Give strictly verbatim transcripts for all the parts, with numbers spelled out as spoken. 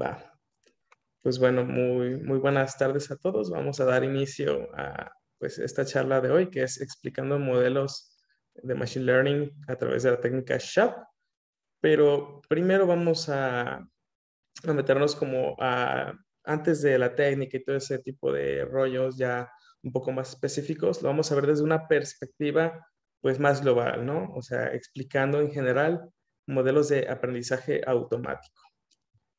Va. Pues bueno, muy, muy buenas tardes a todos. Vamos a dar inicio a pues, esta charla de hoy, que es explicando modelos de Machine Learning a través de la técnica S H A P. Pero primero vamos a, a meternos como a, antes de la técnica y todo ese tipo de rollos ya un poco más específicos, lo vamos a ver desde una perspectiva pues más global, ¿no? O sea, explicando en general modelos de aprendizaje automático.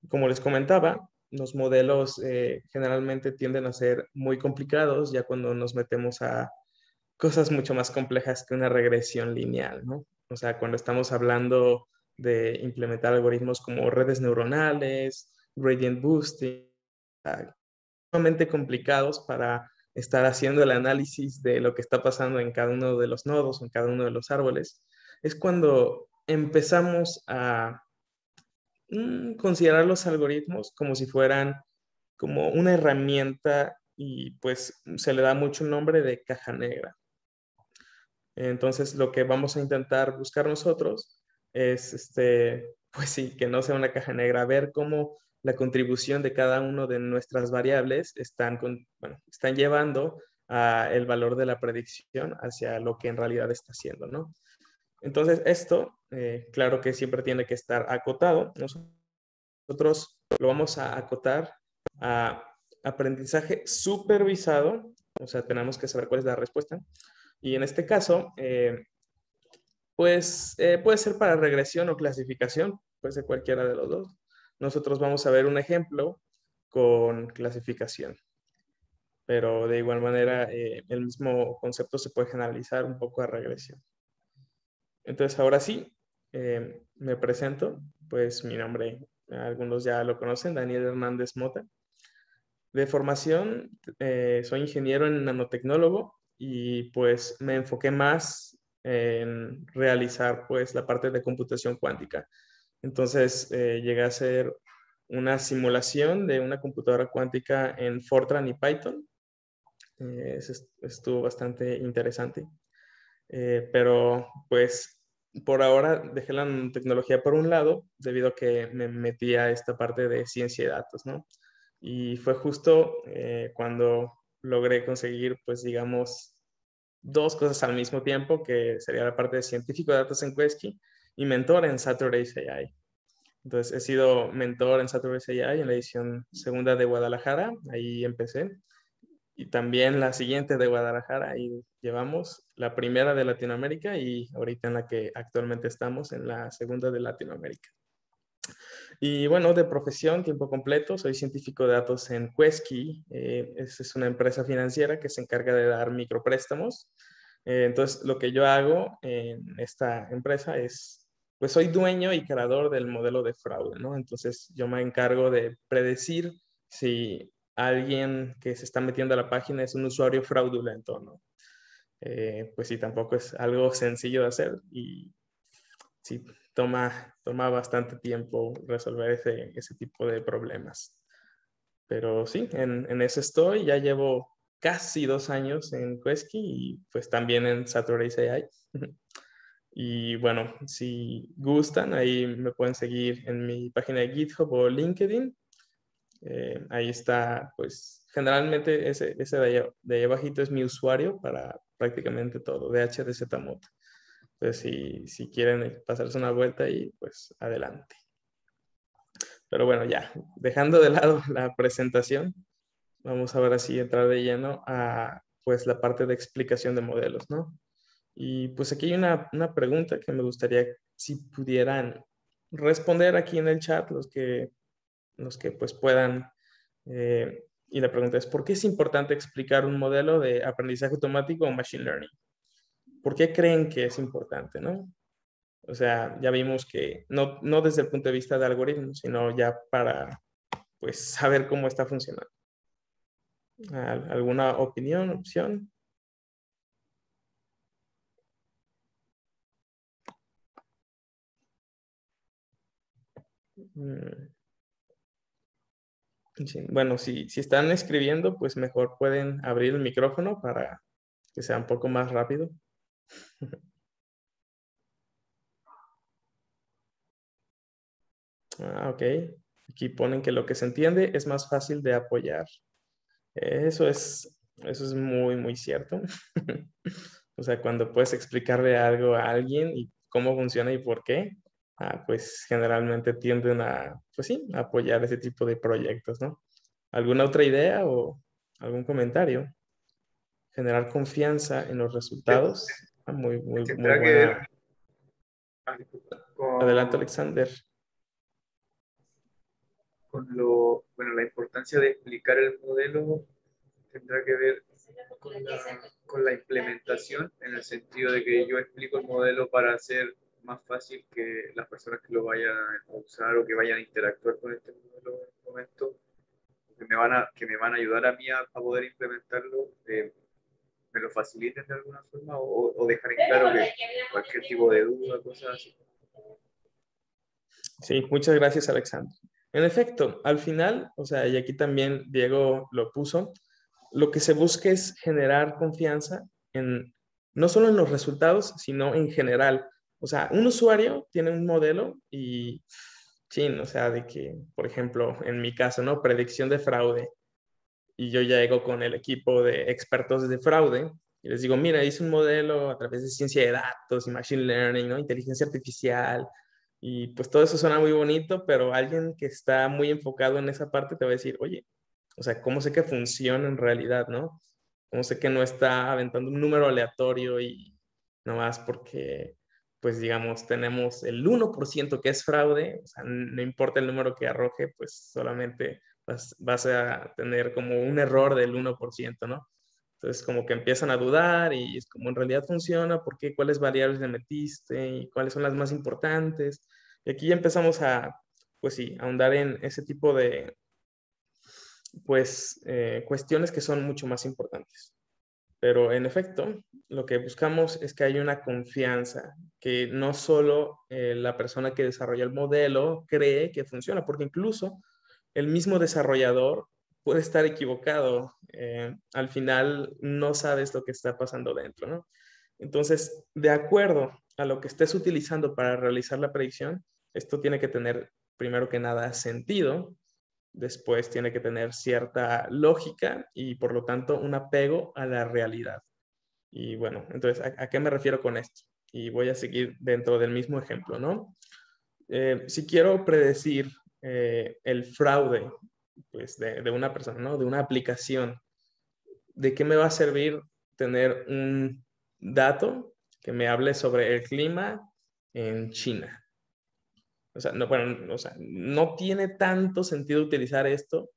Como les comentaba, los modelos eh, generalmente tienden a ser muy complicados ya cuando nos metemos a cosas mucho más complejas que una regresión lineal, ¿no? O sea, cuando estamos hablando de implementar algoritmos como redes neuronales, gradient boosting, sumamente complicados para estar haciendo el análisis de lo que está pasando en cada uno de los nodos, en cada uno de los árboles, es cuando empezamos a mm, considerar los algoritmos como si fueran como una herramienta y pues se le da mucho el nombre de caja negra. Entonces lo que vamos a intentar buscar nosotros es, este, pues sí, que no sea una caja negra, ver cómo la contribución de cada una de nuestras variables están, con, bueno, están llevando a el valor de la predicción hacia lo que en realidad está haciendo, ¿no? Entonces esto, eh, claro que siempre tiene que estar acotado. Nosotros lo vamos a acotar a aprendizaje supervisado, o sea, tenemos que saber cuál es la respuesta. Y en este caso, eh, pues eh, puede ser para regresión o clasificación, puede ser cualquiera de los dos. Nosotros vamos a ver un ejemplo con clasificación. Pero de igual manera, eh, el mismo concepto se puede generalizar un poco a regresión. Entonces, ahora sí, eh, me presento. Pues mi nombre, algunos ya lo conocen, Daniel Hernández Mota. De formación, eh, soy ingeniero en nanotecnólogo y pues me enfoqué más en realizar pues la parte de computación cuántica. Entonces eh, llegué a hacer una simulación de una computadora cuántica en Fortran y Python. Eh, estuvo bastante interesante. Eh, pero pues por ahora dejé la tecnología por un lado debido a que me metí a esta parte de ciencia de datos, ¿no? Y fue justo eh, cuando logré conseguir pues digamos dos cosas al mismo tiempo, que sería la parte de científico de datos en Kueski y mentor en Saturdays A I. Entonces he sido mentor en Saturdays A I en la edición segunda de Guadalajara, ahí empecé. Y también la siguiente de Guadalajara, ahí llevamos la primera de Latinoamérica y ahorita en la que actualmente estamos, en la segunda de Latinoamérica. Y bueno, de profesión, tiempo completo, soy científico de datos en Kueski. Eh, es una empresa financiera que se encarga de dar micropréstamos. Eh, entonces lo que yo hago en esta empresa es pues soy dueño y creador del modelo de fraude, ¿no? Entonces yo me encargo de predecir si alguien que se está metiendo a la página es un usuario fraudulento, ¿no? Eh, pues sí, tampoco es algo sencillo de hacer y sí, toma, toma bastante tiempo resolver ese, ese tipo de problemas. Pero sí, en, en eso estoy. Ya llevo casi dos años en Kueski y pues también en Saturdays A I. Y bueno, si gustan, ahí me pueden seguir en mi página de GitHub o LinkedIn. Eh, ahí está, pues, generalmente ese, ese de, allá, de allá abajito es mi usuario para prácticamente todo, D H Z Mod. Entonces, si, si quieren pasarse una vuelta ahí, pues, adelante. Pero bueno, ya, dejando de lado la presentación, vamos a ver así, entrar de lleno a, pues, la parte de explicación de modelos, ¿no? Y pues aquí hay una, una pregunta que me gustaría si pudieran responder aquí en el chat los que, los que pues puedan. Eh, y la pregunta es, ¿por qué es importante explicar un modelo de aprendizaje automático o Machine Learning? ¿Por qué creen que es importante, no? O sea, ya vimos que no, no desde el punto de vista de algoritmos, sino ya para pues saber cómo está funcionando. ¿Alguna opinión, opción? Bueno, si, si están escribiendo, pues mejor pueden abrir el micrófono para que sea un poco más rápido. Ah, ok. Aquí ponen que lo que se entiende es más fácil de apoyar. Eso es, eso es muy, muy cierto. O sea, cuando puedes explicarle algo a alguien y cómo funciona y por qué, ah, pues generalmente tienden a, pues sí, a apoyar ese tipo de proyectos, ¿no? ¿Alguna otra idea o algún comentario? Generar confianza en los resultados. Ah, muy, muy, muy buena. Adelante, Alexander. Con lo, bueno, la importancia de explicar el modelo tendrá que ver con la, con la implementación, en el sentido de que yo explico el modelo para hacer más fácil que las personas que lo vayan a usar o que vayan a interactuar con este modelo en un momento, que me van a, que me van a ayudar a mí a, a poder implementarlo, eh, me lo faciliten de alguna forma o, o dejar en claro que cualquier tipo de duda, cosas así. Sí, muchas gracias, Alexander. En efecto, al final, o sea, y aquí también Diego lo puso, lo que se busca es generar confianza en, no solo en los resultados, sino en general. O sea, un usuario tiene un modelo y, chin, o sea, de que, por ejemplo, en mi caso, ¿no? Predicción de fraude. Y yo ya llego con el equipo de expertos de fraude y les digo, mira, hice un modelo a través de ciencia de datos y Machine Learning, ¿no? Inteligencia artificial. Y pues todo eso suena muy bonito, pero alguien que está muy enfocado en esa parte te va a decir, oye, o sea, ¿cómo sé que funciona en realidad, no? ¿Cómo sé que no está aventando un número aleatorio y nomás porque, pues digamos, tenemos el uno por ciento que es fraude? O sea, no importa el número que arroje, pues solamente vas, vas a tener como un error del uno por ciento, ¿no? Entonces como que empiezan a dudar y es como en realidad funciona, ¿por qué? ¿Cuáles variables le metiste? ¿Y cuáles son las más importantes? Y aquí ya empezamos a, pues sí, a ahondar en ese tipo de, pues, eh, cuestiones que son mucho más importantes. Pero en efecto, lo que buscamos es que haya una confianza, que no solo eh, la persona que desarrolla el modelo cree que funciona, porque incluso el mismo desarrollador puede estar equivocado. Eh, al final no sabes lo que está pasando dentro, ¿no? Entonces, de acuerdo a lo que estés utilizando para realizar la predicción, esto tiene que tener, primero que nada, sentido. Después tiene que tener cierta lógica y, por lo tanto, un apego a la realidad. Y bueno, entonces, ¿a, a qué me refiero con esto? Y voy a seguir dentro del mismo ejemplo, ¿no? Eh, si quiero predecir eh, el fraude, pues de, de una persona, ¿no? De una aplicación. ¿De qué me va a servir tener un dato que me hable sobre el clima en China? O sea, no, bueno, o sea, no tiene tanto sentido utilizar esto.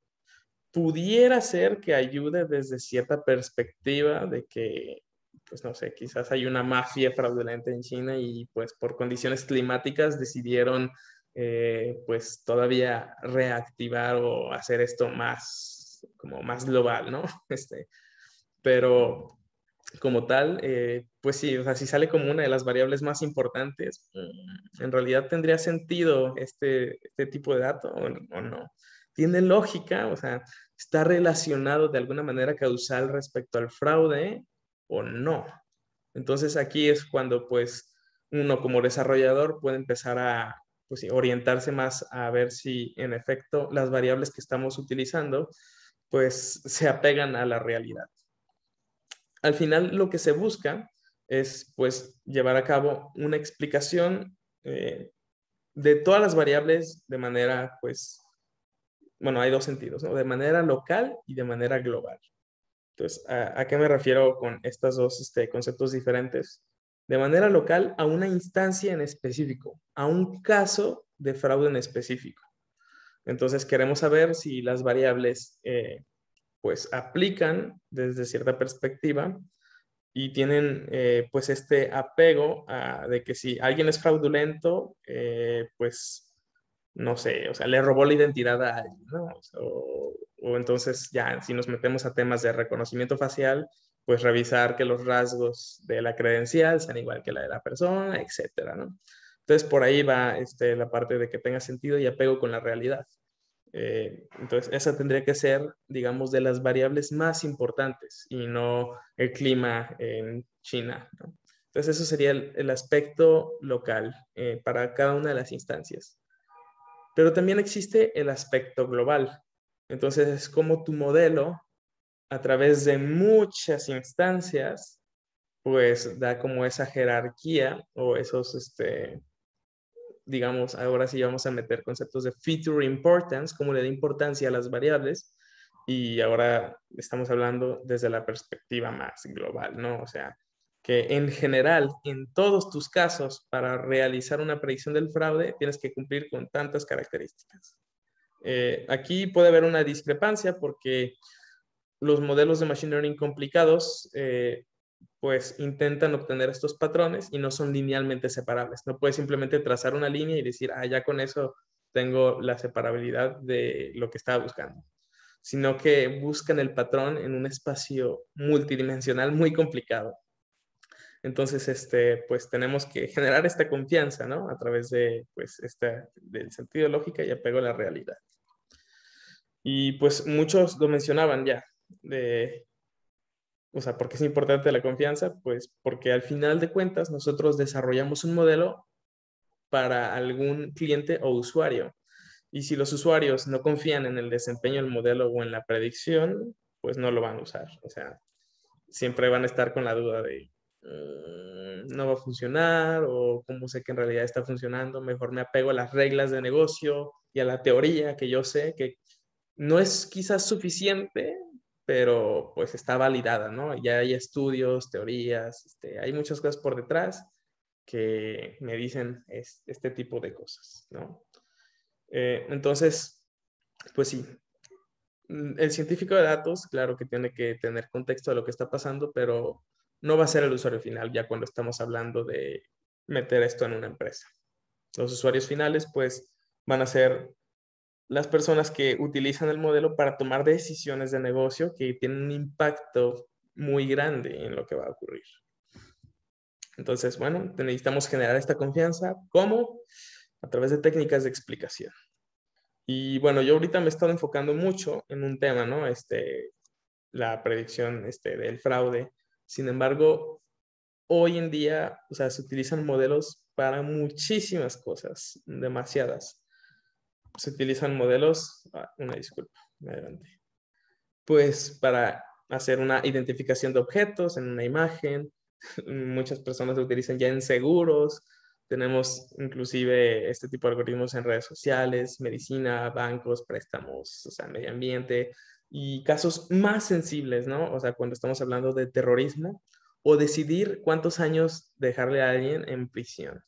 Pudiera ser que ayude desde cierta perspectiva de que, pues no sé, quizás hay una mafia fraudulenta en China y pues por condiciones climáticas decidieron Eh, pues todavía reactivar o hacer esto más, como más global, ¿no? Este, pero como tal, eh, pues sí, o sea, si sale como una de las variables más importantes, ¿en realidad tendría sentido este, este tipo de dato o, o no? ¿Tiene lógica? O sea, ¿está relacionado de alguna manera causal respecto al fraude o no? Entonces aquí es cuando pues uno como desarrollador puede empezar a pues sí, orientarse más a ver si en efecto las variables que estamos utilizando pues se apegan a la realidad. Al final lo que se busca es pues llevar a cabo una explicación eh, de todas las variables de manera pues, bueno, hay dos sentidos, ¿no? De manera local y de manera global. Entonces, ¿a, a qué me refiero con estos dos este, conceptos diferentes? De manera local a una instancia en específico, a un caso de fraude en específico. Entonces queremos saber si las variables eh, pues aplican desde cierta perspectiva y tienen eh, pues este apego a, de que si alguien es fraudulento, eh, pues no sé, o sea, le robó la identidad a alguien, ¿no? O, o entonces ya si nos metemos a temas de reconocimiento facial, pues revisar que los rasgos de la credencial sean igual que la de la persona, etcétera, ¿no? Entonces, por ahí va este, la parte de que tenga sentido y apego con la realidad. Eh, entonces, esa tendría que ser, digamos, de las variables más importantes y no el clima en China, ¿no? Entonces, eso sería el, el aspecto local eh, para cada una de las instancias. Pero también existe el aspecto global. Entonces es como tu modelo, a través de muchas instancias, pues da como esa jerarquía o esos, este, digamos, ahora sí vamos a meter conceptos de feature importance, como le da importancia a las variables. Y ahora estamos hablando desde la perspectiva más global, ¿no? O sea, que en general, en todos tus casos, para realizar una predicción del fraude, tienes que cumplir con tantas características. Eh, aquí puede haber una discrepancia porque los modelos de Machine Learning complicados, eh, pues intentan obtener estos patrones y no son linealmente separables. No puedes simplemente trazar una línea y decir, ah, ya con eso tengo la separabilidad de lo que estaba buscando, sino que buscan el patrón en un espacio multidimensional muy complicado. Entonces, este, pues tenemos que generar esta confianza, ¿no? A través de, pues, esta, del sentido lógica y apego a la realidad. Y pues muchos lo mencionaban ya, de, o sea, ¿por qué es importante la confianza? Pues porque al final de cuentas nosotros desarrollamos un modelo para algún cliente o usuario. Y si los usuarios no confían en el desempeño del modelo o en la predicción, pues no lo van a usar. O sea, siempre van a estar con la duda de, uh, no va a funcionar, o cómo sé que en realidad está funcionando, mejor me apego a las reglas de negocio y a la teoría que yo sé, que no es quizás suficiente, pero pues está validada, ¿no? Ya hay estudios, teorías, este, hay muchas cosas por detrás que me dicen es, este tipo de cosas, ¿no? Eh, entonces, pues sí, el científico de datos, claro que tiene que tener contexto de lo que está pasando, pero no va a ser el usuario final ya cuando estamos hablando de meter esto en una empresa. Los usuarios finales, pues, van a ser las personas que utilizan el modelo para tomar decisiones de negocio que tienen un impacto muy grande en lo que va a ocurrir. Entonces, bueno, necesitamos generar esta confianza. ¿Cómo? A través de técnicas de explicación. Y bueno, yo ahorita me he estado enfocando mucho en un tema, ¿no? Este, la predicción este, del fraude. Sin embargo, hoy en día, o sea, se utilizan modelos para muchísimas cosas, demasiadas. Se utilizan modelos, ah, una disculpa, me adelanté. Pues para hacer una identificación de objetos en una imagen. Muchas personas lo utilizan ya en seguros. Tenemos inclusive este tipo de algoritmos en redes sociales, medicina, bancos, préstamos, o sea, medio ambiente y casos más sensibles, ¿no? O sea, cuando estamos hablando de terrorismo o decidir cuántos años dejarle a alguien en prisión.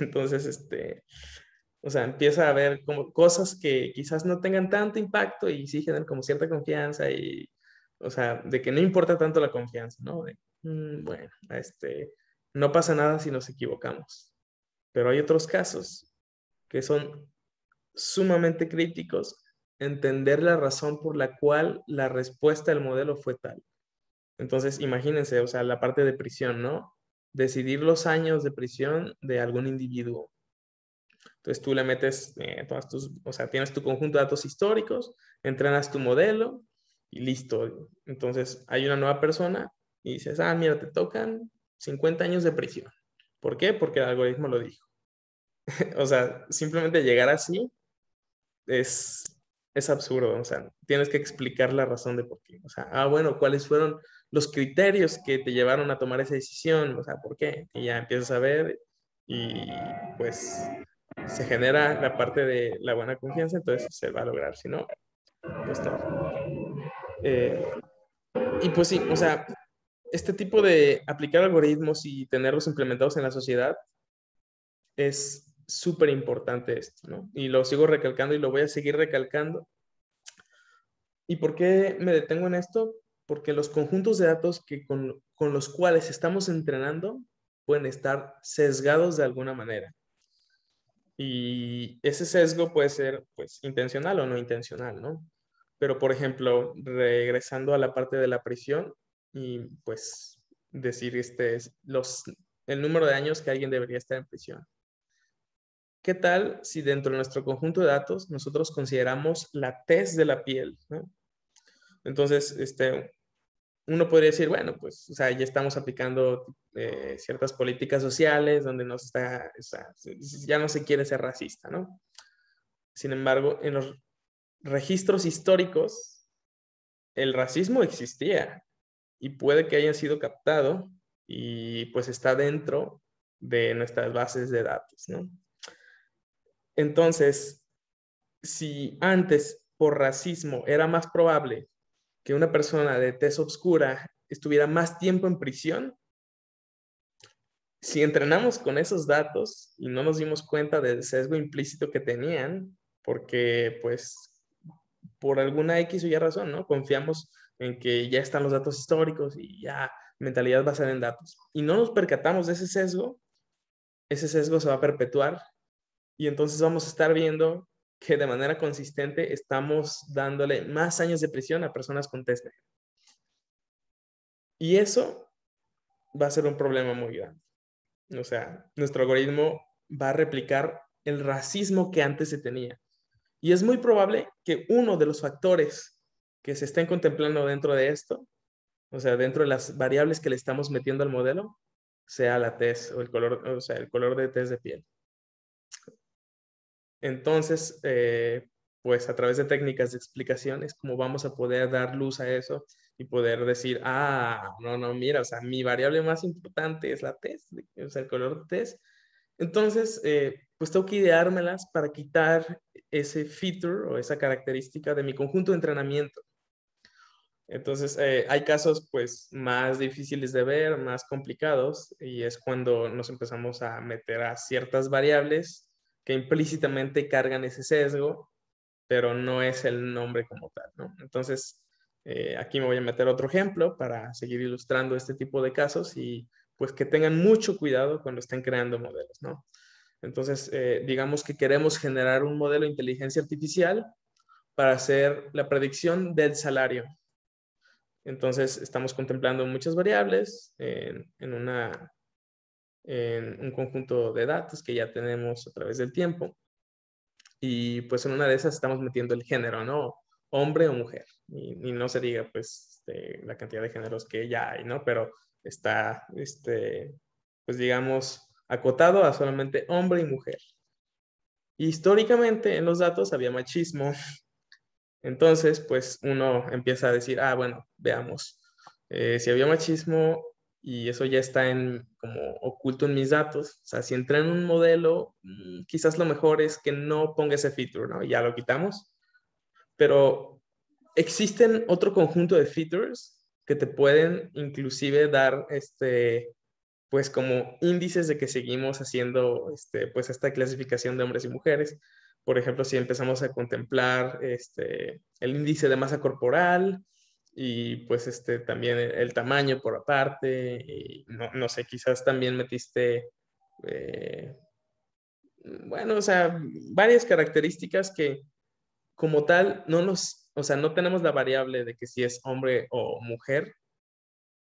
Entonces, este, o sea, empieza a haber como cosas que quizás no tengan tanto impacto y sí generan como cierta confianza y, o sea, de que no importa tanto la confianza, ¿no? De, mm, bueno, este... no pasa nada si nos equivocamos. Pero hay otros casos que son sumamente críticos. Entender la razón por la cual la respuesta del modelo fue tal. Entonces, imagínense, o sea, la parte de prisión, ¿no? Decidir los años de prisión de algún individuo. Entonces, tú le metes eh, todas tus... O sea, tienes tu conjunto de datos históricos, entrenas tu modelo y listo. Entonces, hay una nueva persona y dices, ah, mira, te tocan cincuenta años de prisión. ¿Por qué? Porque el algoritmo lo dijo. O sea, simplemente llegar así es, es absurdo. O sea, tienes que explicar la razón de por qué. O sea, ah, bueno, ¿cuáles fueron los criterios que te llevaron a tomar esa decisión? O sea, ¿por qué? Y ya empiezas a ver y pues se genera la parte de la buena confianza, entonces se va a lograr. Si no, no está. Eh, y pues sí, o sea, este tipo de aplicar algoritmos y tenerlos implementados en la sociedad es súper importante esto, ¿no? Y lo sigo recalcando y lo voy a seguir recalcando. ¿Y por qué me detengo en esto? Porque los conjuntos de datos que con, con los cuales estamos entrenando pueden estar sesgados de alguna manera. Y ese sesgo puede ser, pues, intencional o no intencional, ¿no? Pero, por ejemplo, regresando a la parte de la prisión, y pues decir este, los, el número de años que alguien debería estar en prisión. ¿Qué tal si dentro de nuestro conjunto de datos nosotros consideramos la tez de la piel, ¿no? Entonces, este, uno podría decir, bueno, pues o sea, ya estamos aplicando eh, ciertas políticas sociales donde no está, o sea, ya no se quiere ser racista, ¿no? Sin embargo, en los registros históricos, el racismo existía y puede que haya sido captado y pues está dentro de nuestras bases de datos, ¿no? Entonces, si antes por racismo era más probable que una persona de tez oscura estuviera más tiempo en prisión, si entrenamos con esos datos y no nos dimos cuenta del sesgo implícito que tenían, porque pues por alguna X o Y razón, ¿no? Confiamos en que ya están los datos históricos y ya mentalidad basada en datos. Y no nos percatamos de ese sesgo, ese sesgo se va a perpetuar y entonces vamos a estar viendo que de manera consistente estamos dándole más años de prisión a personas con test. Y eso va a ser un problema muy grande. O sea, nuestro algoritmo va a replicar el racismo que antes se tenía. Y es muy probable que uno de los factores que se estén contemplando dentro de esto, o sea, dentro de las variables que le estamos metiendo al modelo, sea la tez o el color, o sea, el color de tez de piel. Entonces, eh, pues a través de técnicas de explicación es como vamos a poder dar luz a eso y poder decir, ah, no, no, mira, o sea, mi variable más importante es la tez, o sea, el color de tez. Entonces, eh, pues tengo que ideármelas para quitar ese feature o esa característica de mi conjunto de entrenamiento. Entonces, eh, hay casos pues más difíciles de ver, más complicados, y es cuando nos empezamos a meter a ciertas variables que implícitamente cargan ese sesgo, pero no es el nombre como tal, ¿no? Entonces, eh, aquí me voy a meter otro ejemplo para seguir ilustrando este tipo de casos y pues que tengan mucho cuidado cuando estén creando modelos, ¿no? Entonces, eh, digamos que queremos generar un modelo de inteligencia artificial para hacer la predicción del salario. Entonces, estamos contemplando muchas variables en, en, una, en un conjunto de datos que ya tenemos a través del tiempo. Y pues en una de esas estamos metiendo el género, ¿no? Hombre o mujer. Y, y no se diga, pues, de la cantidad de géneros que ya hay, ¿no? Pero está, este, pues digamos, acotado a solamente hombre y mujer. Y históricamente en los datos había machismo. Entonces, pues uno empieza a decir, ah, bueno, veamos, eh, si había machismo y eso ya está en, como oculto en mis datos, o sea, si entra en un modelo, quizás lo mejor es que no ponga ese feature, ¿no? Y ya lo quitamos. Pero existen otro conjunto de features que te pueden inclusive dar este... pues como índices de que seguimos haciendo este, pues esta clasificación de hombres y mujeres. Por ejemplo, si empezamos a contemplar este, el índice de masa corporal y pues este, también el tamaño por aparte, y no, no sé, quizás también metiste, eh, bueno, o sea, varias características que como tal no nos, o sea, no tenemos la variable de que si es hombre o mujer,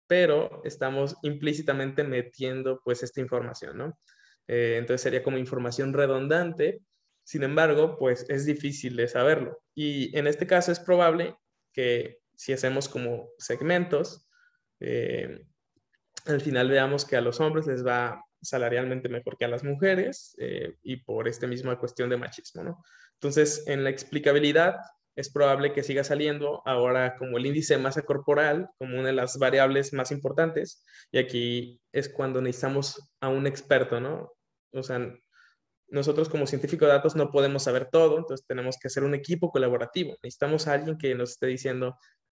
pero estamos implícitamente metiendo pues esta información, ¿no? Eh, entonces sería como información redundante, sin embargo, pues es difícil de saberlo. Y en este caso es probable que si hacemos como segmentos, eh, al final veamos que a los hombres les va salarialmente mejor que a las mujeres eh, y por esta misma cuestión de machismo, ¿no? Entonces, en la explicabilidad, es probable que siga saliendo ahora como el índice de masa corporal, como una de las variables más importantes. Y aquí es cuando necesitamos a un experto, ¿no? O sea, nosotros como científicos de datos no podemos saber todo, entonces tenemos que hacer un equipo colaborativo. Necesitamos a alguien que nos esté diciendo,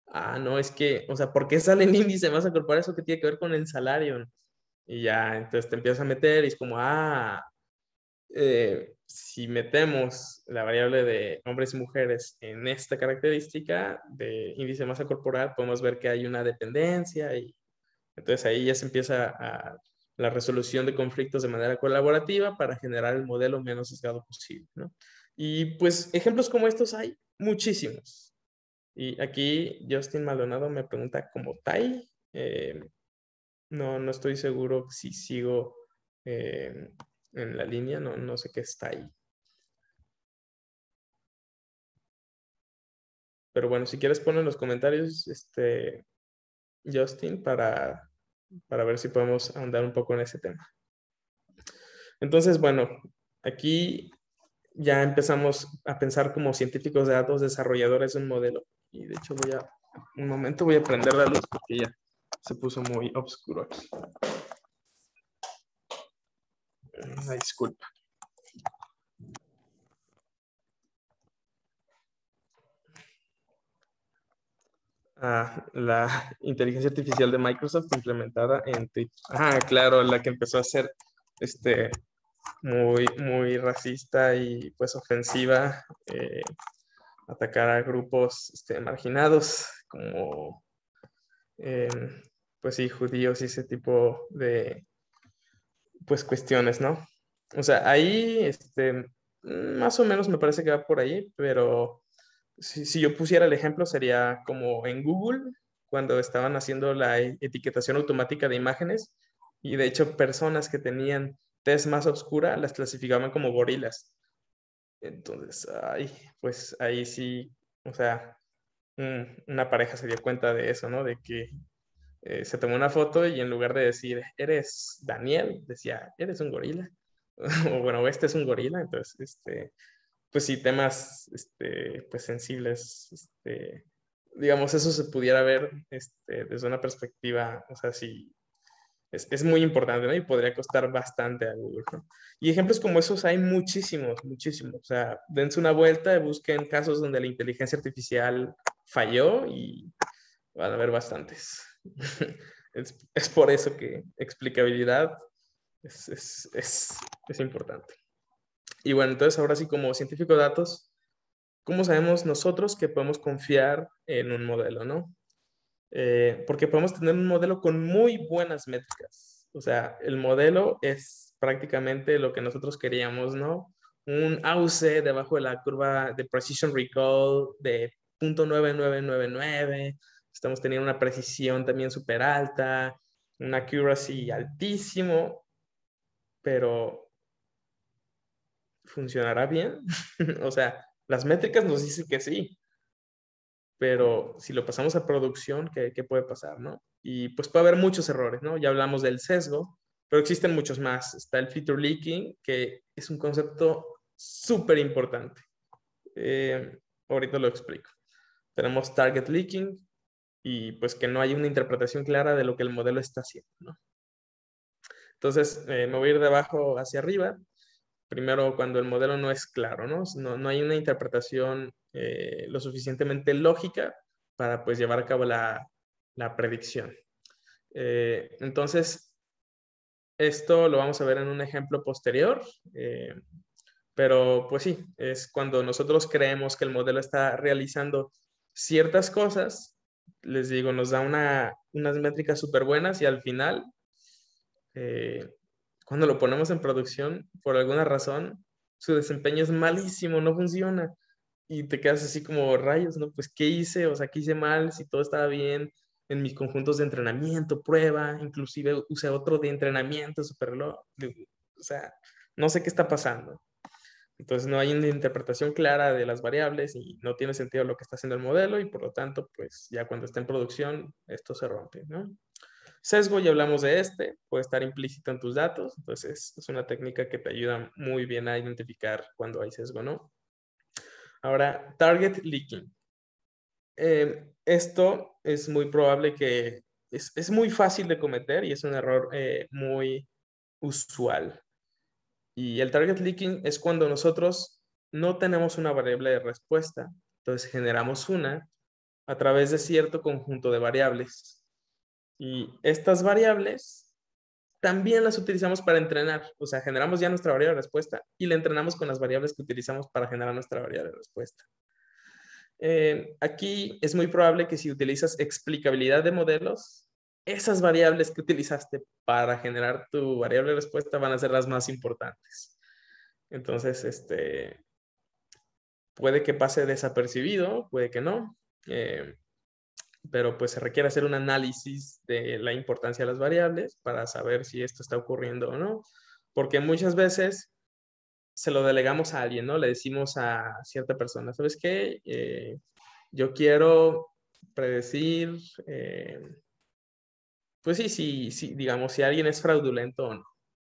ah, no, es que, o sea, ¿por qué sale el índice de masa corporal? Eso que tiene que ver con el salario. Y ya, entonces te empiezas a meter y es como, ah, eh, si metemos la variable de hombres y mujeres en esta característica de índice de masa corporal, podemos ver que hay una dependencia y entonces ahí ya se empieza a la resolución de conflictos de manera colaborativa para generar el modelo menos sesgado posible, ¿no? Y pues ejemplos como estos hay muchísimos. Y aquí Justin Maldonado me pregunta como tal. Eh, no, no estoy seguro si sigo... Eh, en la línea, no, no sé qué está ahí. Pero bueno, si quieres poner en los comentarios, este, Justin, para, para ver si podemos ahondar un poco en ese tema. Entonces, bueno, aquí ya empezamos a pensar como científicos de datos, desarrolladores de un modelo. Y de hecho voy a, un momento voy a prender la luz porque ya se puso muy oscuro aquí. Una disculpa. Ah, la inteligencia artificial de Microsoft implementada en Twitter. Ah, claro, la que empezó a ser este, muy, muy racista y pues ofensiva, eh, atacar a grupos este, marginados como eh, pues sí, judíos y ese tipo de pues cuestiones, ¿no? O sea, ahí este, más o menos me parece que va por ahí, pero Si, si yo pusiera el ejemplo, sería como en Google, cuando estaban haciendo la etiquetación automática de imágenes, y de hecho personas que tenían tez más oscura las clasificaban como gorilas. Entonces, ay, pues ahí sí, o sea, un, una pareja se dio cuenta de eso, ¿no? De que eh, se tomó una foto y en lugar de decir, eres Daniel, decía, eres un gorila. O bueno, este es un gorila, entonces, este... pues sí, temas este, pues sensibles, este, digamos, eso se pudiera ver este, desde una perspectiva, o sea, sí, es, es muy importante, ¿no? Y podría costar bastante a Google, ¿no? Y ejemplos como esos hay muchísimos, muchísimos, o sea, dense una vuelta y busquen casos donde la inteligencia artificial falló y van a haber bastantes. Es, es por eso que explicabilidad es, es, es, es importante. Y bueno, entonces ahora sí, como científico de datos, ¿cómo sabemos nosotros que podemos confiar en un modelo, no? Eh, porque podemos tener un modelo con muy buenas métricas. O sea, el modelo es prácticamente lo que nosotros queríamos, ¿no? Un A U C debajo de la curva de precision recall de punto nueve nueve nueve nueve. Estamos teniendo una precisión también súper alta, una accuracy altísimo, pero... ¿funcionará bien? O sea, las métricas nos dicen que sí, pero si lo pasamos a producción, ¿qué, qué puede pasar, no? Y pues puede haber muchos errores, ¿no? Ya hablamos del sesgo, pero existen muchos más. Está el feature leaking, que es un concepto súper importante. Eh, ahorita lo explico. Tenemos target leaking y pues que no hay una interpretación clara de lo que el modelo está haciendo, ¿no? Entonces, eh, me voy a ir de abajo hacia arriba. Primero, cuando el modelo no es claro, ¿no? No, no hay una interpretación eh, lo suficientemente lógica para pues, llevar a cabo la, la predicción. Eh, entonces, esto lo vamos a ver en un ejemplo posterior, eh, pero pues sí, es cuando nosotros creemos que el modelo está realizando ciertas cosas, les digo, nos da una, unas métricas súper buenas y al final... Eh, cuando lo ponemos en producción, por alguna razón, su desempeño es malísimo, no funciona. Y te quedas así como, rayos, ¿no? Pues, ¿qué hice? O sea, ¿qué hice mal? Si todo estaba bien en mis conjuntos de entrenamiento, prueba, inclusive usé otro de entrenamiento, superlo, o sea, no sé qué está pasando. Entonces, no hay una interpretación clara de las variables y no tiene sentido lo que está haciendo el modelo y, por lo tanto, pues, ya cuando está en producción, esto se rompe, ¿no? Sesgo, ya hablamos de este, puede estar implícito en tus datos, entonces es una técnica que te ayuda muy bien a identificar cuando hay sesgo, ¿no? Ahora, target leaking. Eh, esto es muy probable que, es, es muy fácil de cometer y es un error eh, muy usual. Y el target leaking es cuando nosotros no tenemos una variable de respuesta, entonces generamos una a través de cierto conjunto de variables. Y estas variables también las utilizamos para entrenar. O sea, generamos ya nuestra variable de respuesta y la entrenamos con las variables que utilizamos para generar nuestra variable de respuesta. Eh, aquí es muy probable que si utilizas explicabilidad de modelos, esas variables que utilizaste para generar tu variable de respuesta van a ser las más importantes. Entonces, este, puede que pase desapercibido, puede que no. Eh, pero pues se requiere hacer un análisis de la importancia de las variables para saber si esto está ocurriendo o no, porque muchas veces se lo delegamos a alguien, ¿no? Le decimos a cierta persona, ¿sabes qué? Eh, yo quiero predecir, eh, pues sí, sí, sí, digamos, si alguien es fraudulento o no.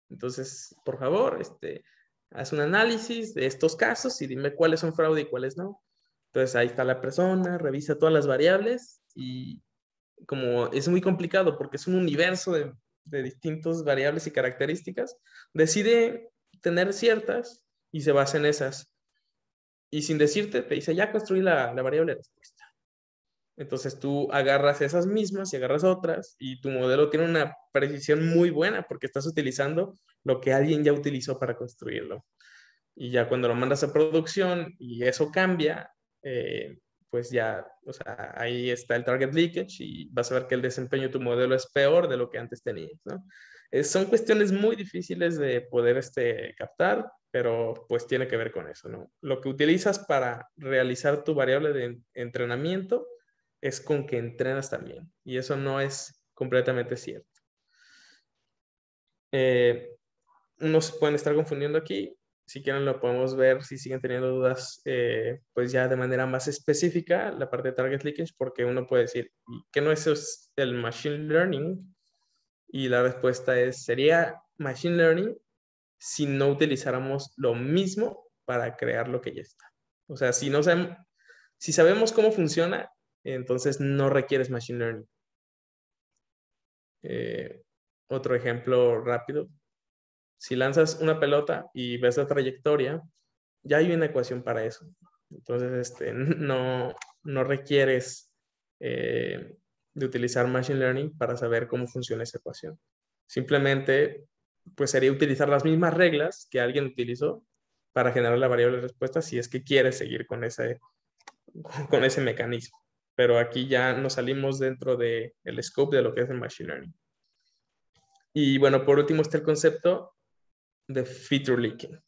Entonces, por favor, este, haz un análisis de estos casos y dime cuáles son fraude y cuáles no. Entonces ahí está la persona, revisa todas las variables y como es muy complicado porque es un universo de, de distintas variables y características, decide tener ciertas y se basa en esas. Y sin decirte, te dice, ya construí la, la variable respuesta. Entonces tú agarras esas mismas y agarras otras y tu modelo tiene una precisión muy buena porque estás utilizando lo que alguien ya utilizó para construirlo. Y ya cuando lo mandas a producción y eso cambia, eh, pues ya, o sea, ahí está el target leakage y vas a ver que el desempeño de tu modelo es peor de lo que antes tenías, ¿no? Eh, son cuestiones muy difíciles de poder este, captar, pero pues tiene que ver con eso, ¿no? Lo que utilizas para realizar tu variable de entrenamiento es con que entrenas también. Y eso no es completamente cierto. Eh, unos pueden estar confundiendo aquí. Si quieren lo podemos ver si siguen teniendo dudas, eh, pues ya de manera más específica, la parte de target leakage, porque uno puede decir, ¿qué no es el machine learning? Y la respuesta es, sería machine learning si no utilizáramos lo mismo para crear lo que ya está. O sea, si, no sabemos, si sabemos cómo funciona, entonces no requieres machine learning. Eh, otro ejemplo rápido. Si lanzas una pelota y ves la trayectoria, ya hay una ecuación para eso. Entonces este, no, no requieres eh, de utilizar machine learning para saber cómo funciona esa ecuación. Simplemente pues sería utilizar las mismas reglas que alguien utilizó para generar la variable de respuesta si es que quieres seguir con ese, con ese mecanismo. Pero aquí ya nos salimos dentro del del scope de lo que es el machine learning. Y bueno, por último está el concepto de feature leaking.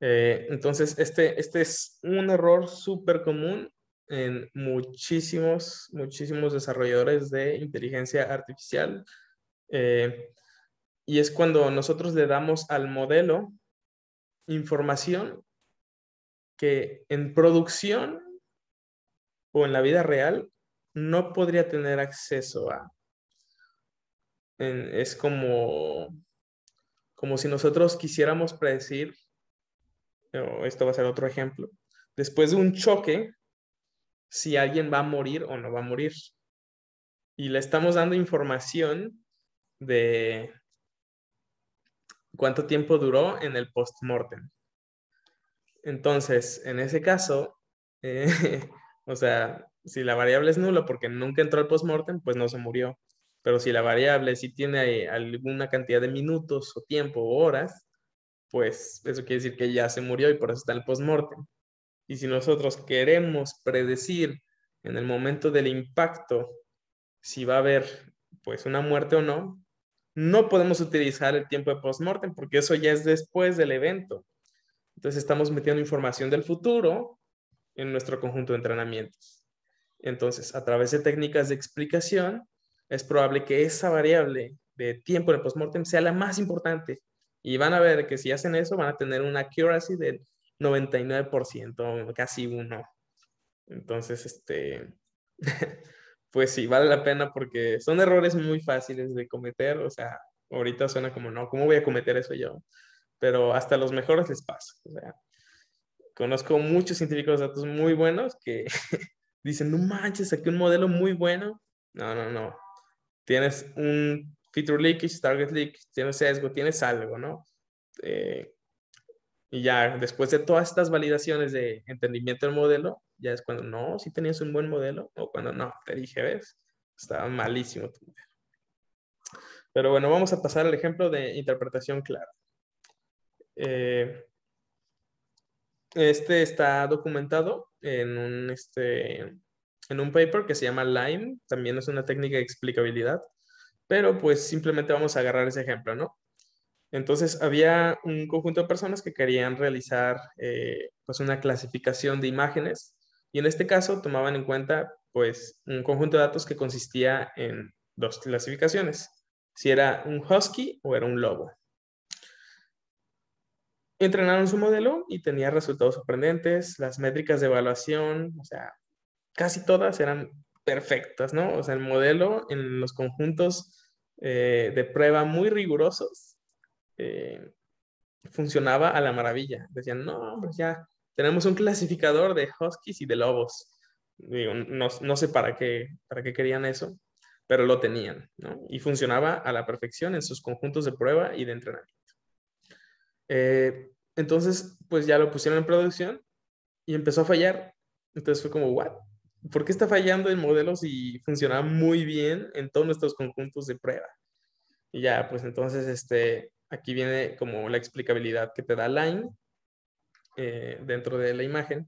Eh, entonces, este, este es un error súper común en muchísimos, muchísimos desarrolladores de inteligencia artificial. Eh, y es cuando nosotros le damos al modelo información que en producción o en la vida real no podría tener acceso a. En, es como, como si nosotros quisiéramos predecir, oh, esto va a ser otro ejemplo, después de un choque, si alguien va a morir o no va a morir. Y le estamos dando información de cuánto tiempo duró en el post-mortem. Entonces, en ese caso, eh, o sea, si la variable es nula porque nunca entró al postmortem, pues no se murió. Pero si la variable sí tiene alguna cantidad de minutos o tiempo o horas, pues eso quiere decir que ya se murió y por eso está el postmortem. Y si nosotros queremos predecir en el momento del impacto si va a haber pues una muerte o no, no podemos utilizar el tiempo de postmortem porque eso ya es después del evento. Entonces estamos metiendo información del futuro en nuestro conjunto de entrenamientos. Entonces, a través de técnicas de explicación, es probable que esa variable de tiempo de postmortem sea la más importante. Y van a ver que si hacen eso, van a tener una accuracy del noventa y nueve por ciento, casi uno. Entonces, este, pues sí, vale la pena porque son errores muy fáciles de cometer. O sea, ahorita suena como, no, ¿cómo voy a cometer eso yo? Pero hasta a los mejores les pasa. O sea, conozco muchos científicos de datos muy buenos que dicen, no manches, saqué un modelo muy bueno. No, no, no. Tienes un feature leakage, target leakage, tienes sesgo, tienes algo, ¿no? Eh, y ya después de todas estas validaciones de entendimiento del modelo, ya es cuando no, si tenías un buen modelo, o cuando no, te dije, ves, estaba malísimo tu modelo. Pero bueno, vamos a pasar al ejemplo de interpretación clara. Eh... Este está documentado en un, este, en un paper que se llama LIME. También es una técnica de explicabilidad. Pero pues simplemente vamos a agarrar ese ejemplo, ¿no? Entonces había un conjunto de personas que querían realizar eh, pues una clasificación de imágenes. Y en este caso tomaban en cuenta pues un conjunto de datos que consistía en dos clasificaciones. Si era un husky o era un lobo. Entrenaron su modelo y tenía resultados sorprendentes. Las métricas de evaluación, o sea, casi todas eran perfectas, ¿no? O sea, el modelo en los conjuntos eh, de prueba muy rigurosos eh, funcionaba a la maravilla. Decían, no, pues ya tenemos un clasificador de huskies y de lobos. Digo, no, no sé para qué, para qué querían eso, pero lo tenían, ¿no? Y funcionaba a la perfección en sus conjuntos de prueba y de entrenamiento. Eh, entonces, pues ya lo pusieron en producción y empezó a fallar. Entonces fue como, ¿what? ¿Por qué está fallando el modelo si funcionaba muy bien en todos nuestros conjuntos de prueba? Y ya, pues entonces, este, aquí viene como la explicabilidad que te da LIME eh, dentro de la imagen.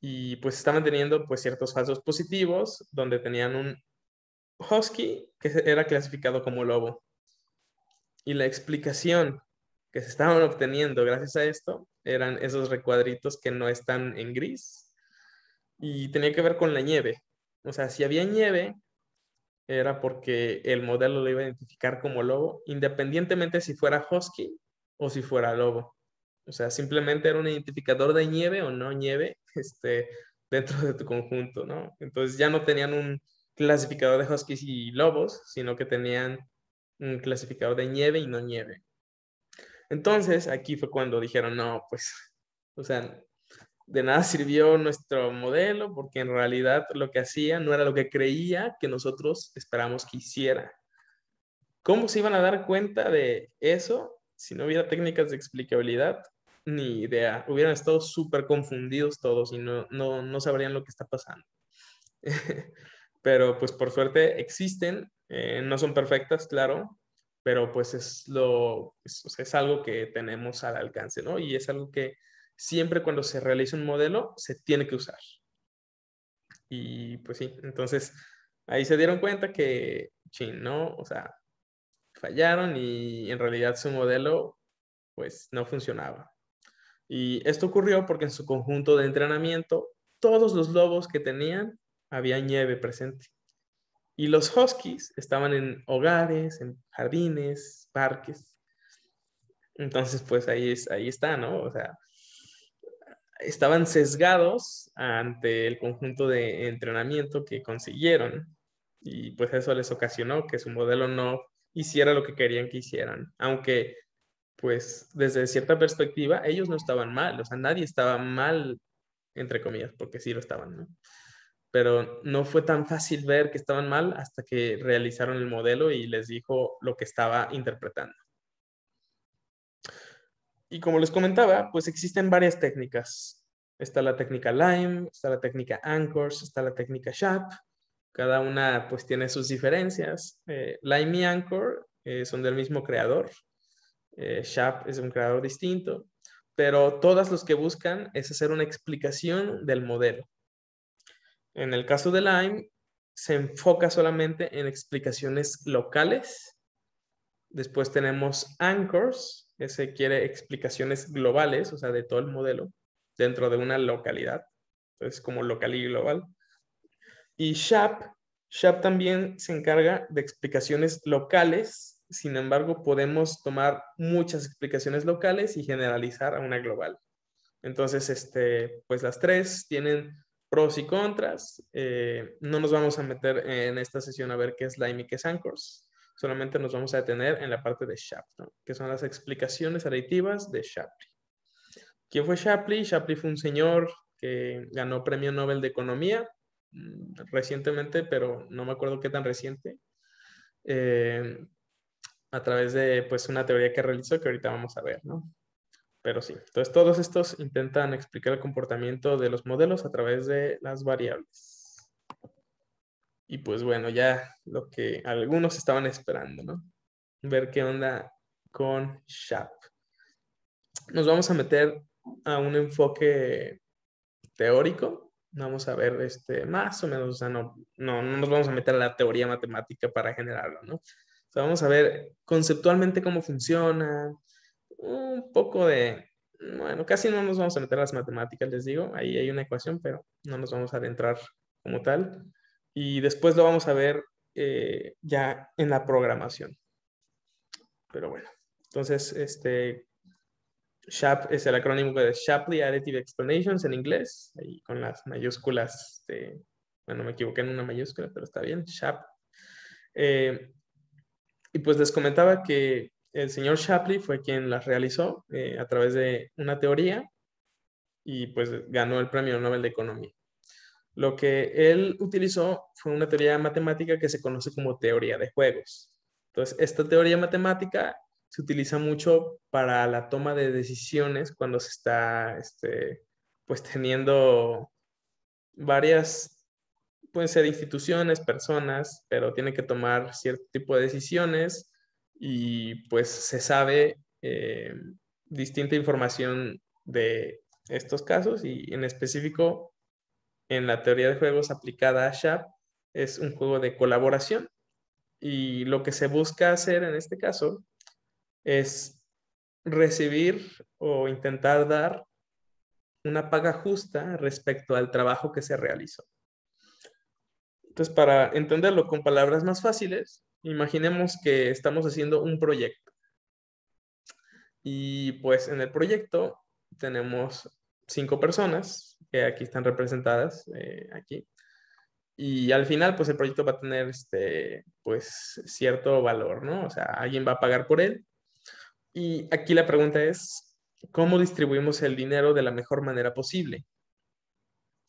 Y pues estaban teniendo pues ciertos falsos positivos donde tenían un husky que era clasificado como lobo. Y la explicación que se estaban obteniendo gracias a esto eran esos recuadritos que no están en gris. Y tenía que ver con la nieve. O sea, si había nieve, era porque el modelo lo iba a identificar como lobo, independientemente si fuera husky o si fuera lobo. O sea, simplemente era un identificador de nieve o no nieve este, dentro de tu conjunto, ¿no? Entonces ya no tenían un clasificador de huskies y lobos, sino que tenían un clasificador de nieve y no nieve. Entonces, aquí fue cuando dijeron, no, pues, o sea, de nada sirvió nuestro modelo porque en realidad lo que hacía no era lo que creía que nosotros esperamos que hiciera. ¿Cómo se iban a dar cuenta de eso si no hubiera técnicas de explicabilidad? Ni idea. Hubieran estado súper confundidos todos y no, no, no sabrían lo que está pasando. Pero pues por suerte existen, eh, no son perfectas, claro, pero pues es, lo, es, es algo que tenemos al alcance, ¿no? Y es algo que siempre cuando se realiza un modelo se tiene que usar. Y pues sí, entonces ahí se dieron cuenta que, chin, ¿no? O sea, fallaron y en realidad su modelo pues no funcionaba. Y esto ocurrió porque en su conjunto de entrenamiento todos los lobos que tenían había nieve presente. Y los huskies estaban en hogares, en jardines, parques. Entonces pues ahí, es, ahí está, ¿no? O sea, estaban sesgados ante el conjunto de entrenamiento que consiguieron. Y pues eso les ocasionó que su modelo no hiciera lo que querían que hicieran. Aunque, pues, desde cierta perspectiva, ellos no estaban mal. O sea, nadie estaba mal, entre comillas, porque sí lo estaban, ¿no? Pero no fue tan fácil ver que estaban mal hasta que realizaron el modelo y les dijo lo que estaba interpretando. Y como les comentaba, pues existen varias técnicas. Está la técnica LIME, está la técnica Anchors, está la técnica SHAP. Cada una pues tiene sus diferencias. Eh, LIME y Anchor eh, son del mismo creador. Eh, SHAP es un creador distinto. Pero todas las que buscan es hacer una explicación del modelo. En el caso de LIME, se enfoca solamente en explicaciones locales. Después tenemos Anchors. Ese quiere explicaciones globales, o sea, de todo el modelo, dentro de una localidad. Entonces, como local y global. Y SHAP, SHAP también se encarga de explicaciones locales. Sin embargo, podemos tomar muchas explicaciones locales y generalizar a una global. Entonces, este, pues las tres tienen pros y contras. Eh, no nos vamos a meter en esta sesión a ver qué es LIME y qué es Anchors. Solamente nos vamos a detener en la parte de SHAP, ¿no? Que son las explicaciones aditivas de Shapley. ¿Quién fue Shapley? Shapley fue un señor que ganó premio Nobel de Economía recientemente, pero no me acuerdo qué tan reciente, eh, a través de pues, una teoría que realizó que ahorita vamos a ver, ¿no? Pero sí, entonces todos estos intentan explicar el comportamiento de los modelos a través de las variables. Y pues bueno, ya lo que algunos estaban esperando, ¿no? Ver qué onda con SHAP. Nos vamos a meter a un enfoque teórico. Vamos a ver este, más o menos, o sea, no, no, no nos vamos a meter a la teoría matemática para generarlo, ¿no? O sea, vamos a ver conceptualmente cómo funciona, un poco de... Bueno, casi no nos vamos a meter a las matemáticas, les digo. Ahí hay una ecuación, pero no nos vamos a adentrar como tal. Y después lo vamos a ver eh, ya en la programación. Pero bueno, entonces este SHAP es el acrónimo de Shapley Additive Explanations en inglés, ahí con las mayúsculas, de, bueno, me equivoqué en una mayúscula, pero está bien, SHAP. Eh, y pues les comentaba que el señor Shapley fue quien las realizó eh, a través de una teoría y pues ganó el premio Nobel de Economía. Lo que él utilizó fue una teoría matemática que se conoce como teoría de juegos. Entonces, esta teoría matemática se utiliza mucho para la toma de decisiones cuando se está este, pues teniendo varias, pueden ser instituciones, personas, pero tienen que tomar cierto tipo de decisiones y pues se sabe eh, distinta información de estos casos y en específico en la teoría de juegos aplicada a SHAP es un juego de colaboración y lo que se busca hacer en este caso es recibir o intentar dar una paga justa respecto al trabajo que se realizó. Entonces, para entenderlo con palabras más fáciles, imaginemos que estamos haciendo un proyecto y pues en el proyecto tenemos cinco personas que aquí están representadas, eh, aquí. Y al final, pues el proyecto va a tener este, pues, cierto valor, ¿no? O sea, alguien va a pagar por él. Y aquí la pregunta es, ¿cómo distribuimos el dinero de la mejor manera posible?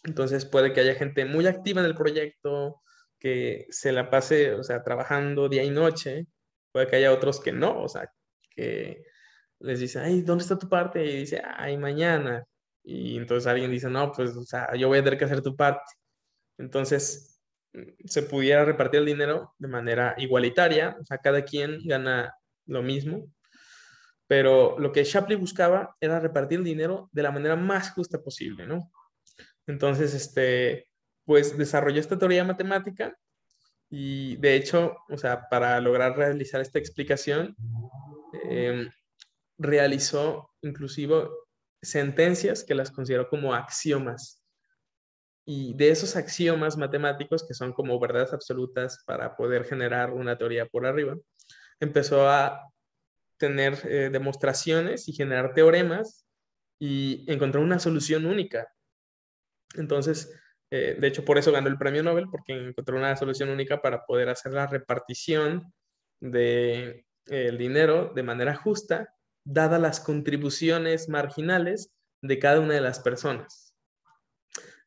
Entonces puede que haya gente muy activa en el proyecto, que se la pase, o sea, trabajando día y noche. Puede que haya otros que no, o sea, que les dicen, ay, ¿dónde está tu parte? Y dice, ay, mañana. Y entonces alguien dice, no, pues, o sea, yo voy a tener que hacer tu parte. Entonces, se pudiera repartir el dinero de manera igualitaria. O sea, cada quien gana lo mismo. Pero lo que Shapley buscaba era repartir el dinero de la manera más justa posible, ¿no? Entonces, este, pues, desarrolló esta teoría matemática. Y, de hecho, o sea, para lograr realizar esta explicación, eh, realizó, inclusive, sentencias que las considero como axiomas. Y de esos axiomas matemáticos, que son como verdades absolutas para poder generar una teoría por arriba, empezó a tener eh, demostraciones y generar teoremas y encontró una solución única. Entonces, eh, de hecho, por eso ganó el premio Nobel, porque encontró una solución única para poder hacer la repartición del eh, dinero de manera justa, dadas las contribuciones marginales de cada una de las personas.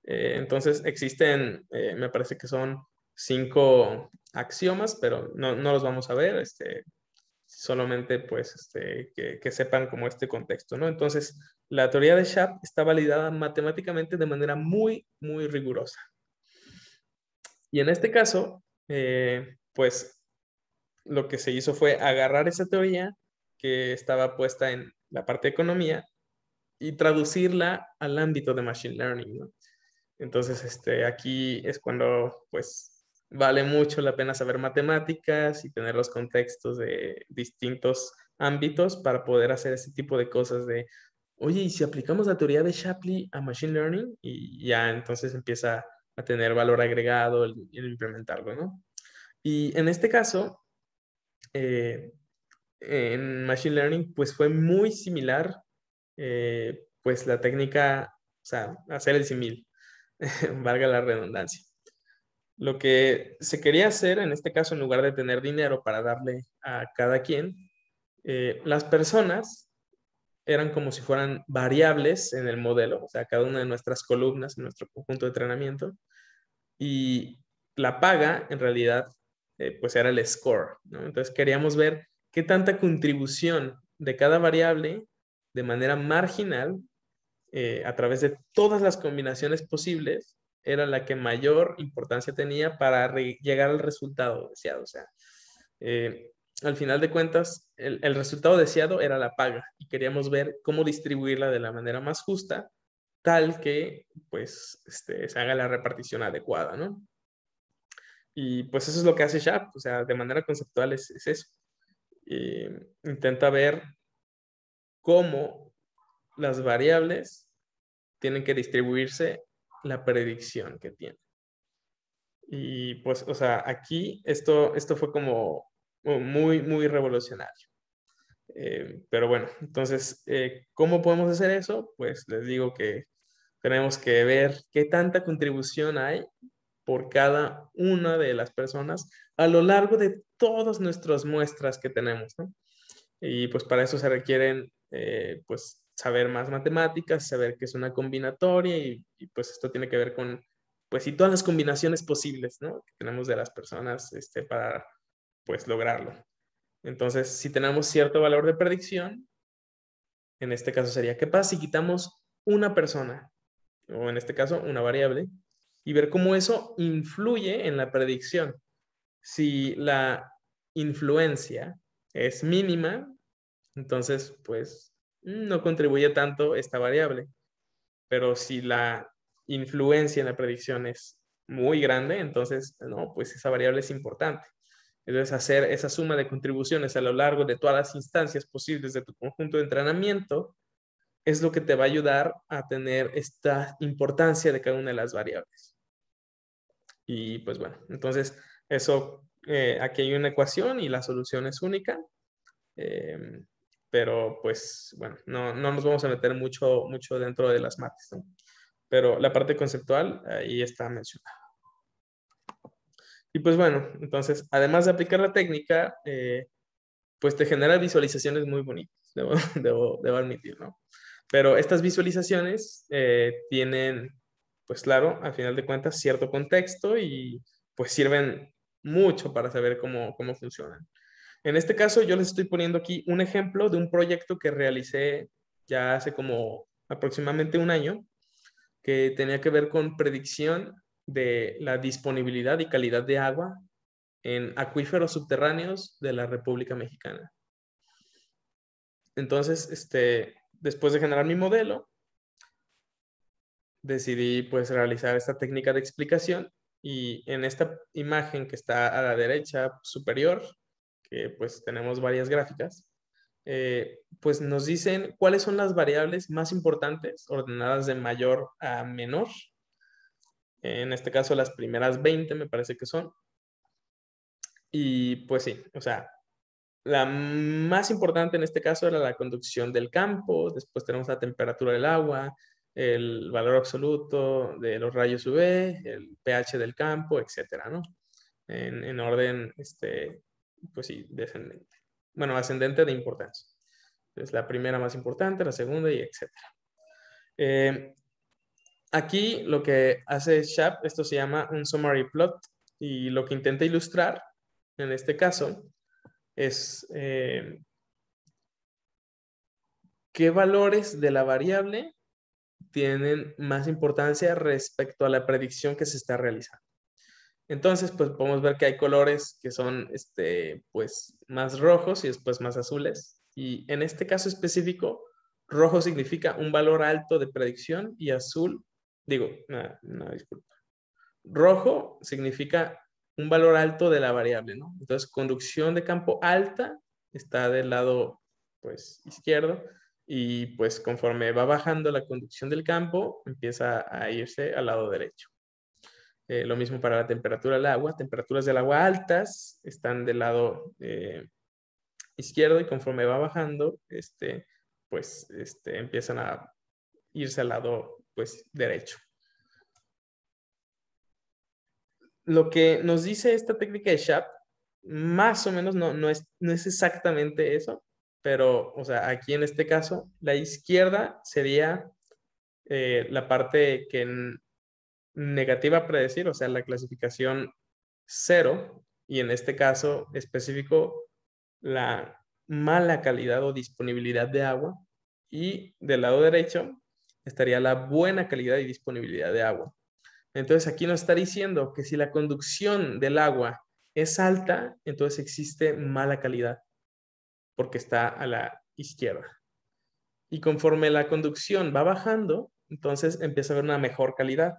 Eh, entonces existen, eh, me parece que son cinco axiomas, pero no, no los vamos a ver, este, solamente pues este, que, que sepan como este contexto, ¿no? Entonces la teoría de SHAP está validada matemáticamente de manera muy, muy rigurosa. Y en este caso, eh, pues lo que se hizo fue agarrar esa teoría que estaba puesta en la parte de economía y traducirla al ámbito de Machine Learning, ¿no? Entonces, este, aquí es cuando, pues, vale mucho la pena saber matemáticas y tener los contextos de distintos ámbitos para poder hacer ese tipo de cosas de, oye, ¿y si aplicamos la teoría de Shapley a Machine Learning? Y ya entonces empieza a tener valor agregado el, el implementarlo, ¿no? Y en este caso, eh, en Machine Learning, pues fue muy similar, eh, pues la técnica, o sea, hacer el símil, valga la redundancia. Lo que se quería hacer, en este caso, en lugar de tener dinero para darle a cada quien, eh, las personas eran como si fueran variables en el modelo, o sea, cada una de nuestras columnas, en nuestro conjunto de entrenamiento, y la paga, en realidad, eh, pues era el score, ¿no? Entonces queríamos ver qué tanta contribución de cada variable de manera marginal eh, a través de todas las combinaciones posibles era la que mayor importancia tenía para llegar al resultado deseado. O sea, eh, al final de cuentas, el, el resultado deseado era la paga y queríamos ver cómo distribuirla de la manera más justa tal que pues, este, se haga la repartición adecuada, ¿no? Y pues eso es lo que hace SHAP, o sea, de manera conceptual es, es eso. E intenta ver cómo las variables tienen que distribuirse la predicción que tienen. Y pues, o sea, aquí esto, esto fue como muy, muy revolucionario. Eh, pero bueno, entonces, eh, ¿cómo podemos hacer eso? Pues les digo que tenemos que ver qué tanta contribución hay por cada una de las personas a lo largo de todas nuestras muestras que tenemos, ¿no? Y pues para eso se requieren eh, pues saber más matemáticas, saber qué es una combinatoria y, y pues esto tiene que ver con pues y todas las combinaciones posibles, ¿no?, que tenemos de las personas este, para pues lograrlo. Entonces, si tenemos cierto valor de predicción, en este caso sería, ¿qué pasa si quitamos una persona? O en este caso, una variable. Y ver cómo eso influye en la predicción. Si la influencia es mínima, entonces, pues, no contribuye tanto esta variable. Pero si la influencia en la predicción es muy grande, entonces, no, pues esa variable es importante. Entonces, hacer esa suma de contribuciones a lo largo de todas las instancias posibles de tu conjunto de entrenamiento es lo que te va a ayudar a tener esta importancia de cada una de las variables. Y pues bueno, entonces eso, eh, aquí hay una ecuación y la solución es única. Eh, pero pues bueno, no, no nos vamos a meter mucho, mucho dentro de las mates, ¿no? Pero la parte conceptual ahí está mencionada. Y pues bueno, entonces, además de aplicar la técnica, eh, pues te genera visualizaciones muy bonitas, debo, debo, debo admitir, ¿no? Pero estas visualizaciones eh, tienen, pues claro, al final de cuentas, cierto contexto y pues sirven mucho para saber cómo, cómo funcionan. En este caso, yo les estoy poniendo aquí un ejemplo de un proyecto que realicé ya hace como aproximadamente un año, que tenía que ver con predicción de la disponibilidad y calidad de agua en acuíferos subterráneos de la República Mexicana. Entonces, este, después de generar mi modelo, decidí pues realizar esta técnica de explicación y en esta imagen que está a la derecha superior, que pues tenemos varias gráficas, eh, pues nos dicen cuáles son las variables más importantes ordenadas de mayor a menor. En este caso, las primeras veinte me parece que son. Y pues sí, o sea, la más importante en este caso era la conducción del campo. Después tenemos la temperatura del agua, el valor absoluto de los rayos U V, el pH del campo, etcétera, ¿no? En, en orden, este, pues sí, descendente. Bueno, ascendente de importancia. Entonces, la primera más importante, la segunda y etcétera. Eh, Aquí lo que hace SHAP, esto se llama un summary plot, y lo que intenta ilustrar en este caso es eh, qué valores de la variable tienen más importancia respecto a la predicción que se está realizando. Entonces, pues podemos ver que hay colores que son este, pues, más rojos y después más azules. Y en este caso específico, rojo significa un valor alto de predicción y azul Digo, no, no, disculpa. Rojo significa un valor alto de la variable, ¿no? Entonces, conducción de campo alta está del lado, pues, izquierdo. Y, pues, conforme va bajando la conducción del campo, empieza a irse al lado derecho. Eh, lo mismo para la temperatura del agua. Temperaturas del agua altas están del lado eh, izquierdo. Y conforme va bajando, este, pues, este, empiezan a irse al lado pues derecho. Lo que nos dice esta técnica de SHAP, más o menos no, no, es, no es exactamente eso, pero o sea, aquí en este caso, la izquierda sería eh, la parte que negativa a predecir, o sea, la clasificación cero, y en este caso específico, la mala calidad o disponibilidad de agua, y del lado derecho estaría la buena calidad y disponibilidad de agua. Entonces aquí nos está diciendo que si la conducción del agua es alta, entonces existe mala calidad, porque está a la izquierda. Y conforme la conducción va bajando, entonces empieza a haber una mejor calidad.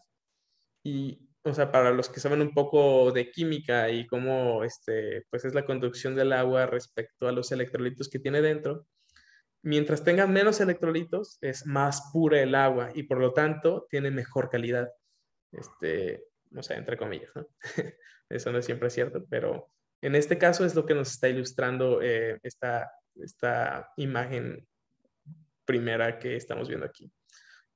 Y, o sea, para los que saben un poco de química y cómo este, pues es la conducción del agua respecto a los electrolitos que tiene dentro, mientras tenga menos electrolitos, es más pura el agua y por lo tanto tiene mejor calidad. Este, o sea, entre comillas, ¿no? Eso no es siempre cierto, pero en este caso es lo que nos está ilustrando eh, esta, esta imagen primera que estamos viendo aquí.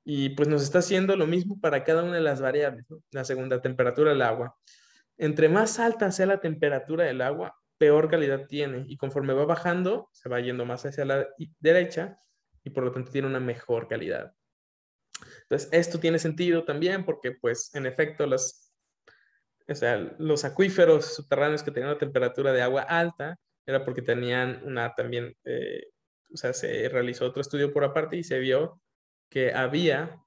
Y pues nos está haciendo lo mismo para cada una de las variables, ¿no? La segunda, temperatura del agua. Entre más alta sea la temperatura del agua, peor calidad tiene, y conforme va bajando, se va yendo más hacia la derecha y por lo tanto tiene una mejor calidad. Entonces, esto tiene sentido también porque, pues, en efecto, las, o sea, los acuíferos subterráneos que tenían una temperatura de agua alta era porque tenían una también, eh, o sea, se realizó otro estudio por aparte y se vio que había,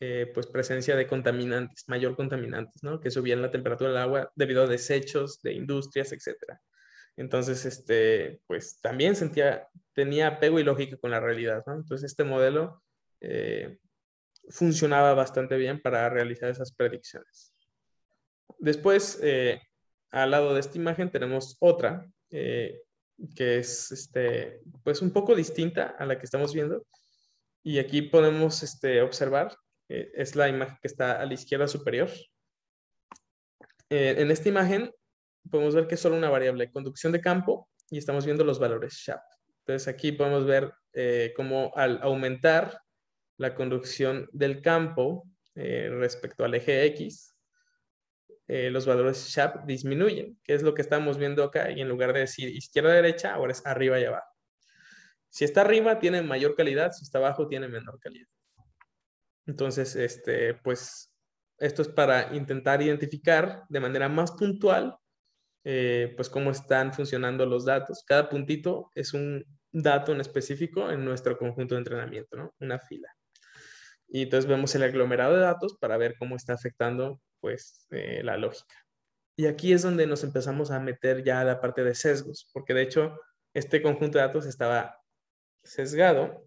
eh, pues, presencia de contaminantes, mayor contaminantes, ¿no? Que subían la temperatura del agua debido a desechos de industrias, etcétera. Entonces, este, pues, también sentía, tenía apego y lógica con la realidad, ¿no? Entonces, este modelo eh, funcionaba bastante bien para realizar esas predicciones. Después, eh, al lado de esta imagen tenemos otra, eh, que es este, pues un poco distinta a la que estamos viendo. Y aquí podemos este, observar, eh, es la imagen que está a la izquierda superior. Eh, en esta imagen podemos ver que es solo una variable, conducción de campo, y estamos viendo los valores SHAP. Entonces aquí podemos ver eh, cómo al aumentar la conducción del campo eh, respecto al eje X, eh, los valores SHAP disminuyen, que es lo que estamos viendo acá, y en lugar de decir izquierda-derecha, ahora es arriba y abajo. Si está arriba, tiene mayor calidad, si está abajo, tiene menor calidad. Entonces, este, pues, esto es para intentar identificar de manera más puntual, eh, pues, cómo están funcionando los datos. Cada puntito es un dato en específico en nuestro conjunto de entrenamiento, ¿no? Una fila. Y entonces vemos el aglomerado de datos para ver cómo está afectando, pues, eh, la lógica. Y aquí es donde nos empezamos a meter ya a la parte de sesgos, porque de hecho este conjunto de datos estaba sesgado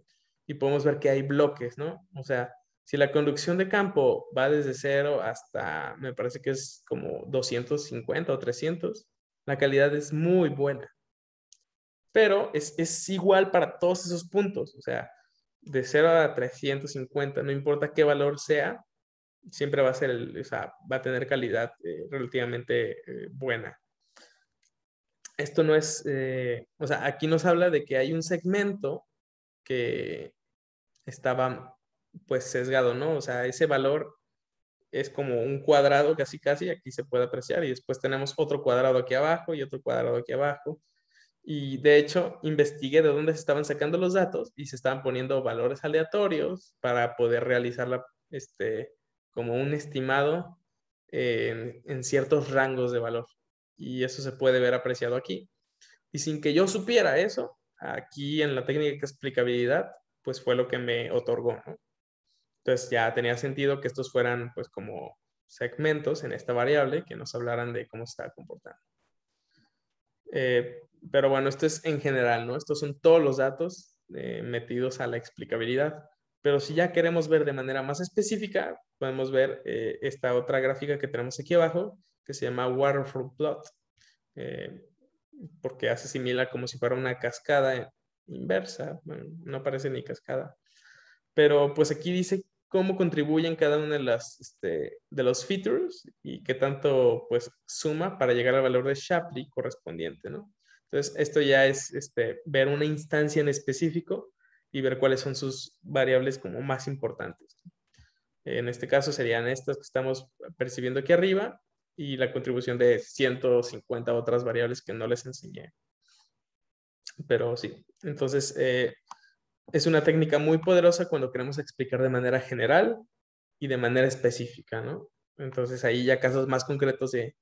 y podemos ver que hay bloques, ¿no? O sea, si la conducción de campo va desde cero hasta, me parece que es como doscientos cincuenta o trescientos, la calidad es muy buena. Pero es, es igual para todos esos puntos. O sea, de cero a trescientos cincuenta, no importa qué valor sea, siempre va a ser, el, o sea, va a tener calidad eh, relativamente eh, buena. Esto no es, eh, o sea, aquí nos habla de que hay un segmento que estaba, pues, sesgado, ¿no? O sea, ese valor es como un cuadrado casi casi, aquí se puede apreciar, y después tenemos otro cuadrado aquí abajo y otro cuadrado aquí abajo. Y de hecho, investigué de dónde se estaban sacando los datos y se estaban poniendo valores aleatorios para poder realizar la, este, como un estimado en, en ciertos rangos de valor. Y eso se puede ver apreciado aquí. Y sin que yo supiera eso, aquí en la técnica de explicabilidad, pues fue lo que me otorgó, ¿no? Entonces ya tenía sentido que estos fueran, pues, como segmentos en esta variable que nos hablaran de cómo se estaba comportando. Eh, pero bueno, esto es en general, ¿no? Estos son todos los datos eh, metidos a la explicabilidad. Pero si ya queremos ver de manera más específica, podemos ver eh, esta otra gráfica que tenemos aquí abajo, que se llama Waterfall Plot, eh, porque hace similar como si fuera una cascada inversa. Bueno, no parece ni cascada. Pero pues aquí dice cómo contribuyen cada uno de, las, este, de los features y qué tanto, pues, suma para llegar al valor de Shapley correspondiente, ¿no? Entonces, esto ya es este, ver una instancia en específico y ver cuáles son sus variables como más importantes. En este caso serían estas que estamos percibiendo aquí arriba y la contribución de ciento cincuenta otras variables que no les enseñé. Pero sí, entonces eh, es una técnica muy poderosa cuando queremos explicar de manera general y de manera específica, ¿no? Entonces ahí ya casos más concretos de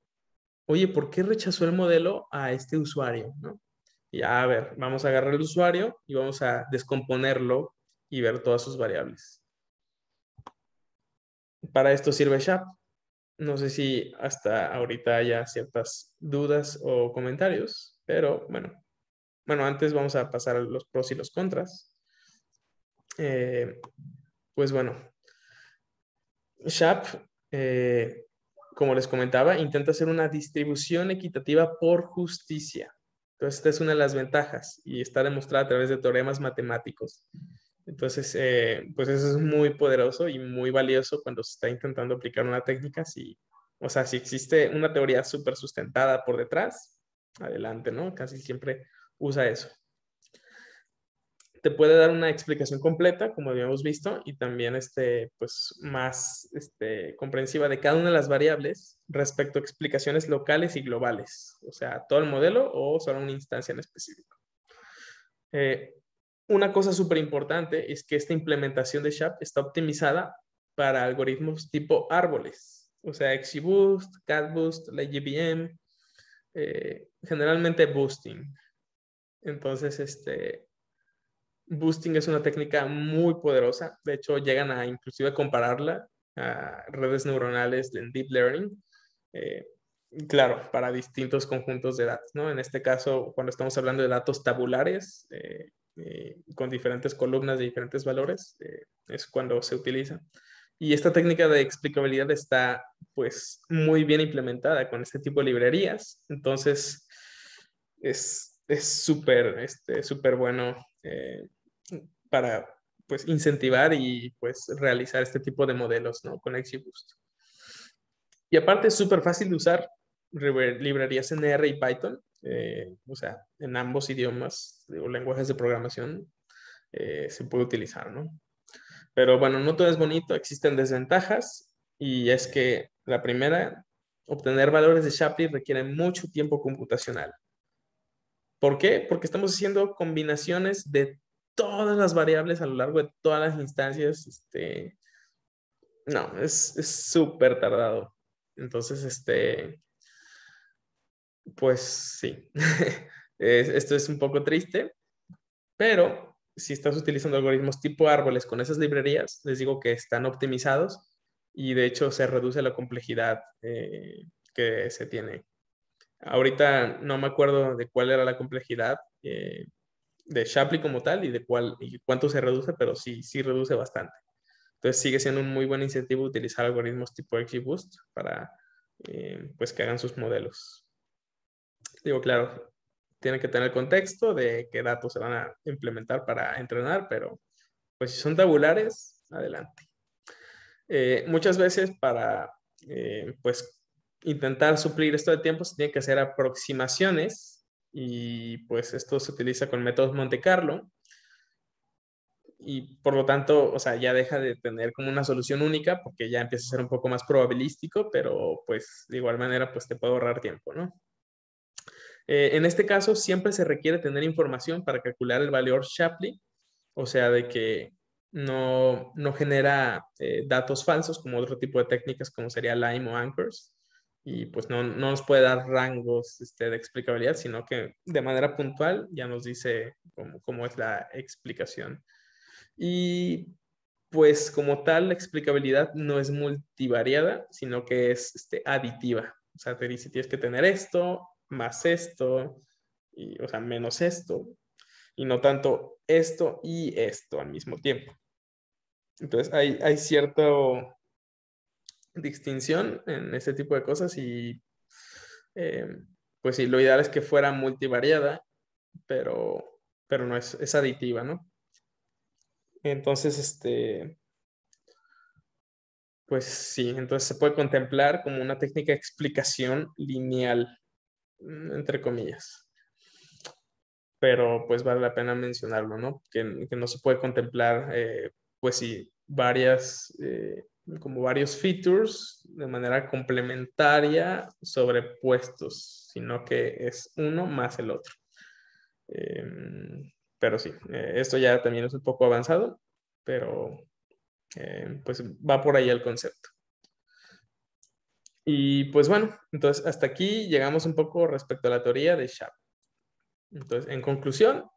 oye, ¿por qué rechazó el modelo a este usuario, ¿no? Y a ver, vamos a agarrar el usuario y vamos a descomponerlo y ver todas sus variables. Para esto sirve SHAP. No sé si hasta ahorita haya ciertas dudas o comentarios, pero bueno. Bueno, antes vamos a pasar a los pros y los contras. Eh, pues bueno, SHAP... Eh, como les comentaba, intenta hacer una distribución equitativa por justicia. Entonces, esta es una de las ventajas y está demostrada a través de teoremas matemáticos. Entonces, eh, pues eso es muy poderoso y muy valioso cuando se está intentando aplicar una técnica. Si, o sea, si existe una teoría súper sustentada por detrás, adelante, ¿no? Casi siempre usa eso. te puede dar una explicación completa, como habíamos visto, y también este, pues, más este, comprensiva de cada una de las variables respecto a explicaciones locales y globales. O sea, todo el modelo o solo una instancia en específico. Eh, una cosa súper importante es que esta implementación de SHAP está optimizada para algoritmos tipo árboles. O sea, XGBoost, CatBoost, LightGBM, eh, generalmente boosting. Entonces, este... boosting es una técnica muy poderosa. De hecho, llegan a inclusive compararla a redes neuronales en deep learning. Eh, claro, para distintos conjuntos de datos, ¿no? En este caso, cuando estamos hablando de datos tabulares, eh, eh, con diferentes columnas de diferentes valores, eh, es cuando se utiliza. Y esta técnica de explicabilidad está, pues, muy bien implementada con este tipo de librerías. Entonces, es súper, es este, súper bueno eh, para, pues, incentivar y, pues, realizar este tipo de modelos, ¿no? Con XGBoost. Y aparte es súper fácil de usar librerías en R y Python, eh, o sea, en ambos idiomas o lenguajes de programación eh, se puede utilizar, ¿no? Pero bueno, no todo es bonito, existen desventajas, y es que la primera, obtener valores de Shapley requiere mucho tiempo computacional. ¿Por qué? Porque estamos haciendo combinaciones de todas las variables a lo largo de todas las instancias. Este, no, es súper tardado. Entonces, este, pues sí, esto es un poco triste, pero si estás utilizando algoritmos tipo árboles con esas librerías, les digo que están optimizados y de hecho se reduce la complejidad eh, que se tiene. Ahorita no me acuerdo de cuál era la complejidad eh, de Shapley como tal y de cuál y cuánto se reduce, pero sí, sí reduce bastante. Entonces sigue siendo un muy buen incentivo utilizar algoritmos tipo XGBoost para eh, pues que hagan sus modelos. Digo, claro, tienen que tener contexto de qué datos se van a implementar para entrenar, pero pues si son tabulares, adelante. Eh, muchas veces para eh, pues intentar suplir esto de tiempo se tiene que hacer aproximaciones y pues esto se utiliza con métodos Monte Carlo y por lo tanto, o sea, ya deja de tener como una solución única porque ya empieza a ser un poco más probabilístico, pero pues de igual manera pues te puede ahorrar tiempo, ¿no? Eh, en este caso siempre se requiere tener información para calcular el valor Shapley, o sea, de que no, no genera eh, datos falsos como otro tipo de técnicas como sería LIME o Anchors. Y pues no, no nos puede dar rangos este, de explicabilidad, sino que de manera puntual ya nos dice cómo, cómo es la explicación. Y pues como tal, la explicabilidad no es multivariada, sino que es este, aditiva. O sea, te dice tienes que tener esto, más esto, y, o sea, menos esto, y no tanto esto y esto al mismo tiempo. Entonces hay, hay cierto... distinción en este tipo de cosas y eh, pues sí, lo ideal es que fuera multivariada, pero, pero no es, es aditiva, ¿no? Entonces, este, pues sí, entonces se puede contemplar como una técnica de explicación lineal, entre comillas. Pero pues vale la pena mencionarlo, ¿no? Que, que no se puede contemplar, eh, pues sí, varias... Eh, como varios features de manera complementaria sobrepuestos, sino que es uno más el otro. Eh, pero sí, eh, esto ya también es un poco avanzado, pero eh, pues va por ahí el concepto. Y pues bueno, entonces hasta aquí llegamos un poco respecto a la teoría de SHAP. Entonces, en conclusión,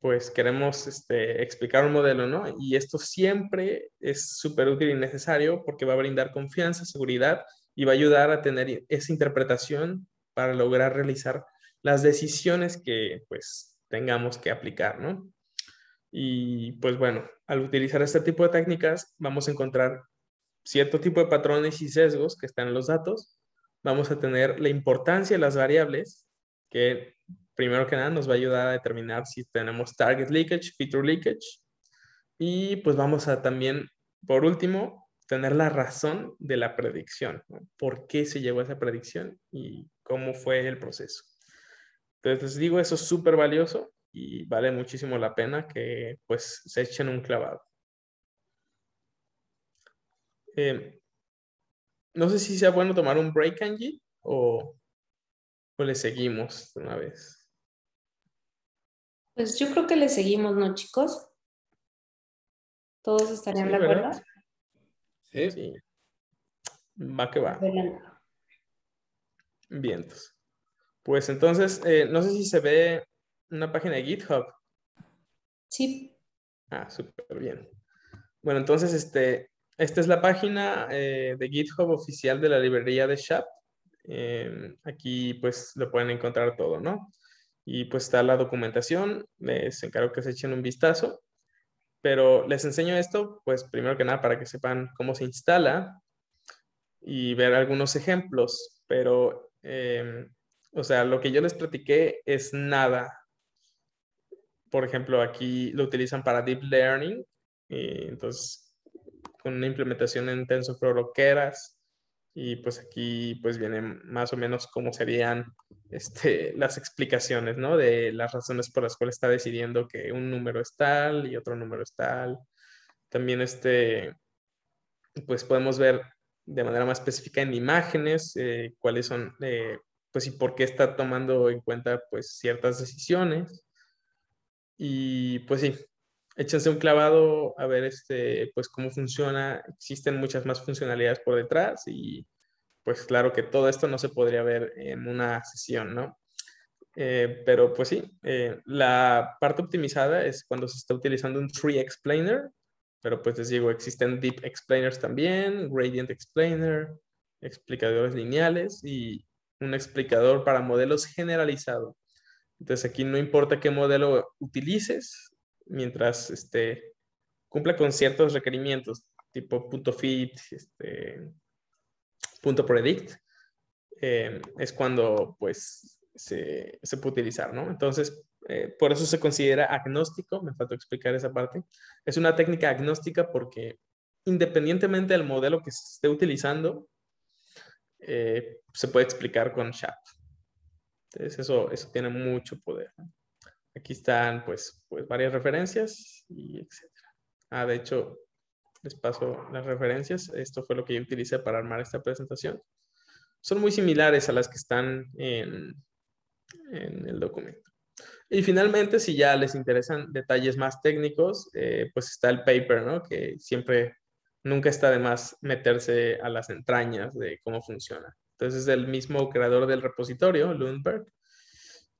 pues queremos este, explicar un modelo, ¿no? Y esto siempre es súper útil y necesario porque va a brindar confianza, seguridad y va a ayudar a tener esa interpretación para lograr realizar las decisiones que, pues, tengamos que aplicar, ¿no? Y, pues, bueno, al utilizar este tipo de técnicas vamos a encontrar cierto tipo de patrones y sesgos que están en los datos. Vamos a tener la importancia de las variables que... primero que nada nos va a ayudar a determinar si tenemos target leakage, feature leakage. Y pues vamos a también, por último, tener la razón de la predicción, ¿no? ¿Por qué se llegó a esa predicción y cómo fue el proceso? Entonces les digo, eso es súper valioso. y vale muchísimo la pena que pues se echen un clavado. Eh, no sé si sea bueno tomar un break, Angie, o, o le seguimos de una vez. Pues yo creo que le seguimos, ¿no, chicos? ¿Todos estarían de acuerdo? Sí. Sí. Va que va. Vientos. Pues entonces, eh, no sé si se ve una página de GitHub. Sí. Ah, súper bien. Bueno, entonces, este, esta es la página eh, de GitHub oficial de la librería de S H A P. Eh, aquí, pues, lo pueden encontrar todo, ¿no? Y, pues, está la documentación. Les encargo que se echen un vistazo. Pero les enseño esto, pues, primero que nada, para que sepan cómo se instala y ver algunos ejemplos. Pero, eh, o sea, lo que yo les platiqué es nada. Por ejemplo, aquí lo utilizan para Deep Learning. Y entonces, con una implementación en TensorFlow o Keras. Y pues aquí pues viene más o menos cómo serían este, las explicaciones, ¿no? De las razones por las cuales está decidiendo que un número es tal y otro número es tal. También este, pues podemos ver de manera más específica en imágenes eh, cuáles son, eh, pues y por qué está tomando en cuenta pues ciertas decisiones. Y pues sí, échense un clavado a ver este, pues cómo funciona. Existen muchas más funcionalidades por detrás y pues claro que todo esto no se podría ver en una sesión, ¿no? Eh, pero pues sí, eh, la parte optimizada es cuando se está utilizando un Tree Explainer, pero pues les digo, existen Deep Explainers también, Gradient Explainer, explicadores lineales y un explicador para modelos generalizado. Entonces aquí no importa qué modelo utilices, mientras este, cumpla con ciertos requerimientos, tipo punto fit, este, punto predict, eh, es cuando pues, se, se puede utilizar, ¿no? Entonces, eh, por eso se considera agnóstico, me faltó explicar esa parte. Es una técnica agnóstica porque independientemente del modelo que se esté utilizando, eh, se puede explicar con S H A P. Entonces, eso, eso tiene mucho poder, ¿no? Aquí están, pues, pues, varias referencias y etcétera. Ah, de hecho, les paso las referencias. Esto fue lo que yo utilicé para armar esta presentación. Son muy similares a las que están en, en el documento. Y finalmente, si ya les interesan detalles más técnicos, eh, pues está el paper, ¿no? Que siempre, nunca está de más meterse a las entrañas de cómo funciona. Entonces, es el mismo creador del repositorio, Lundberg.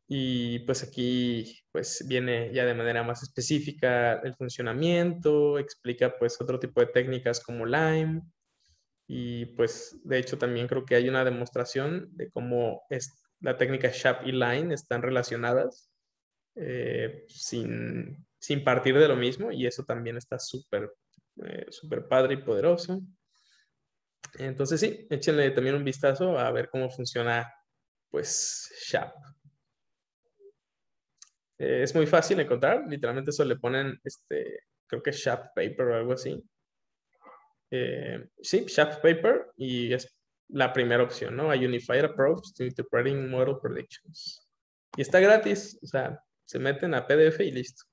Y pues aquí pues viene ya de manera más específica el funcionamiento, explica pues otro tipo de técnicas como LIME y pues de hecho también creo que hay una demostración de cómo es la técnica S H A P y LIME están relacionadas eh, sin, sin partir de lo mismo y eso también está súper eh, súper padre y poderoso. Entonces sí, échenle también un vistazo a ver cómo funciona pues S H A P. Eh, es muy fácil encontrar, literalmente eso le ponen, este, creo que S H A P Paper o algo así. Eh, sí, S H A P Paper y es la primera opción, ¿no? A Unified Approach to Interpreting Model Predictions. Y está gratis, o sea, se meten a P D F y listo.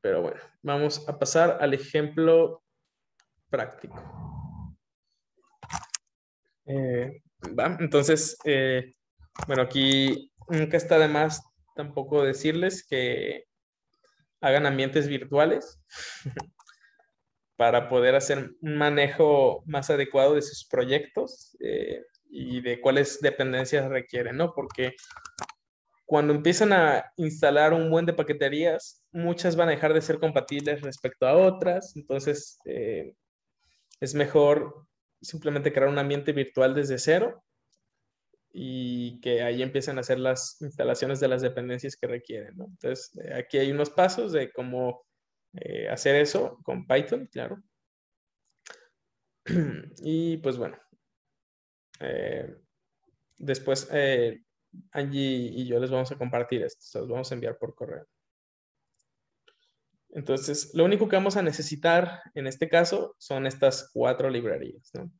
Pero bueno, vamos a pasar al ejemplo práctico. Eh, ¿va? Entonces, eh, bueno, aquí nunca está de más tampoco decirles que hagan ambientes virtuales para poder hacer un manejo más adecuado de sus proyectos eh, y de cuáles dependencias requieren, ¿no? Porque cuando empiezan a instalar un buen de paqueterías, muchas van a dejar de ser compatibles respecto a otras. Entonces, eh, es mejor simplemente crear un ambiente virtual desde cero y que ahí empiezan a hacer las instalaciones de las dependencias que requieren, ¿no? Entonces, aquí hay unos pasos de cómo eh, hacer eso con Python, claro. Y pues bueno, eh, después eh, Angie y yo les vamos a compartir esto, se los vamos a enviar por correo. Entonces, lo único que vamos a necesitar en este caso son estas cuatro librerías, ¿no?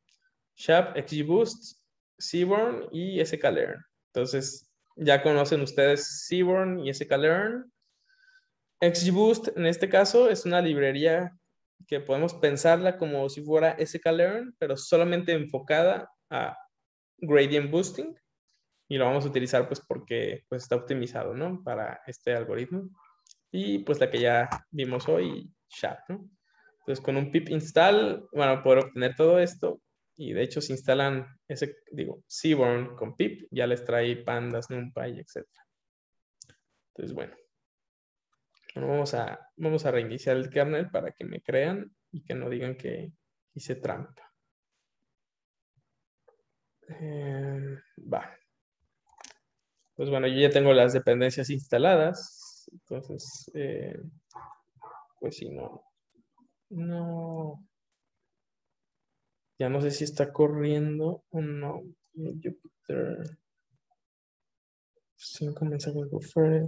S H A P, XGBoost, Seaborn y sklearn. Entonces, Ya conocen ustedes Seaborn y sklearn. XGBoost, en este caso, es una librería que podemos pensarla como si fuera sklearn, pero solamente enfocada a gradient boosting. Y lo vamos a utilizar pues porque pues, está optimizado, ¿no? Para este algoritmo. Y pues la que ya vimos hoy, SHAP, ¿no? Entonces con un pip install van a poder obtener todo esto. Y de hecho se instalan, ese, digo, Seaborn con pip. Ya les trae pandas, numpy, etcétera. Entonces bueno. Bueno, vamos a, vamos a reiniciar el kernel para que me crean y que no digan que hice trampa. Eh, va. Pues bueno, yo ya tengo las dependencias instaladas. Entonces, eh, pues si no, no. Ya no sé si está corriendo o no. Jupyter. Cinco mensajes buffer.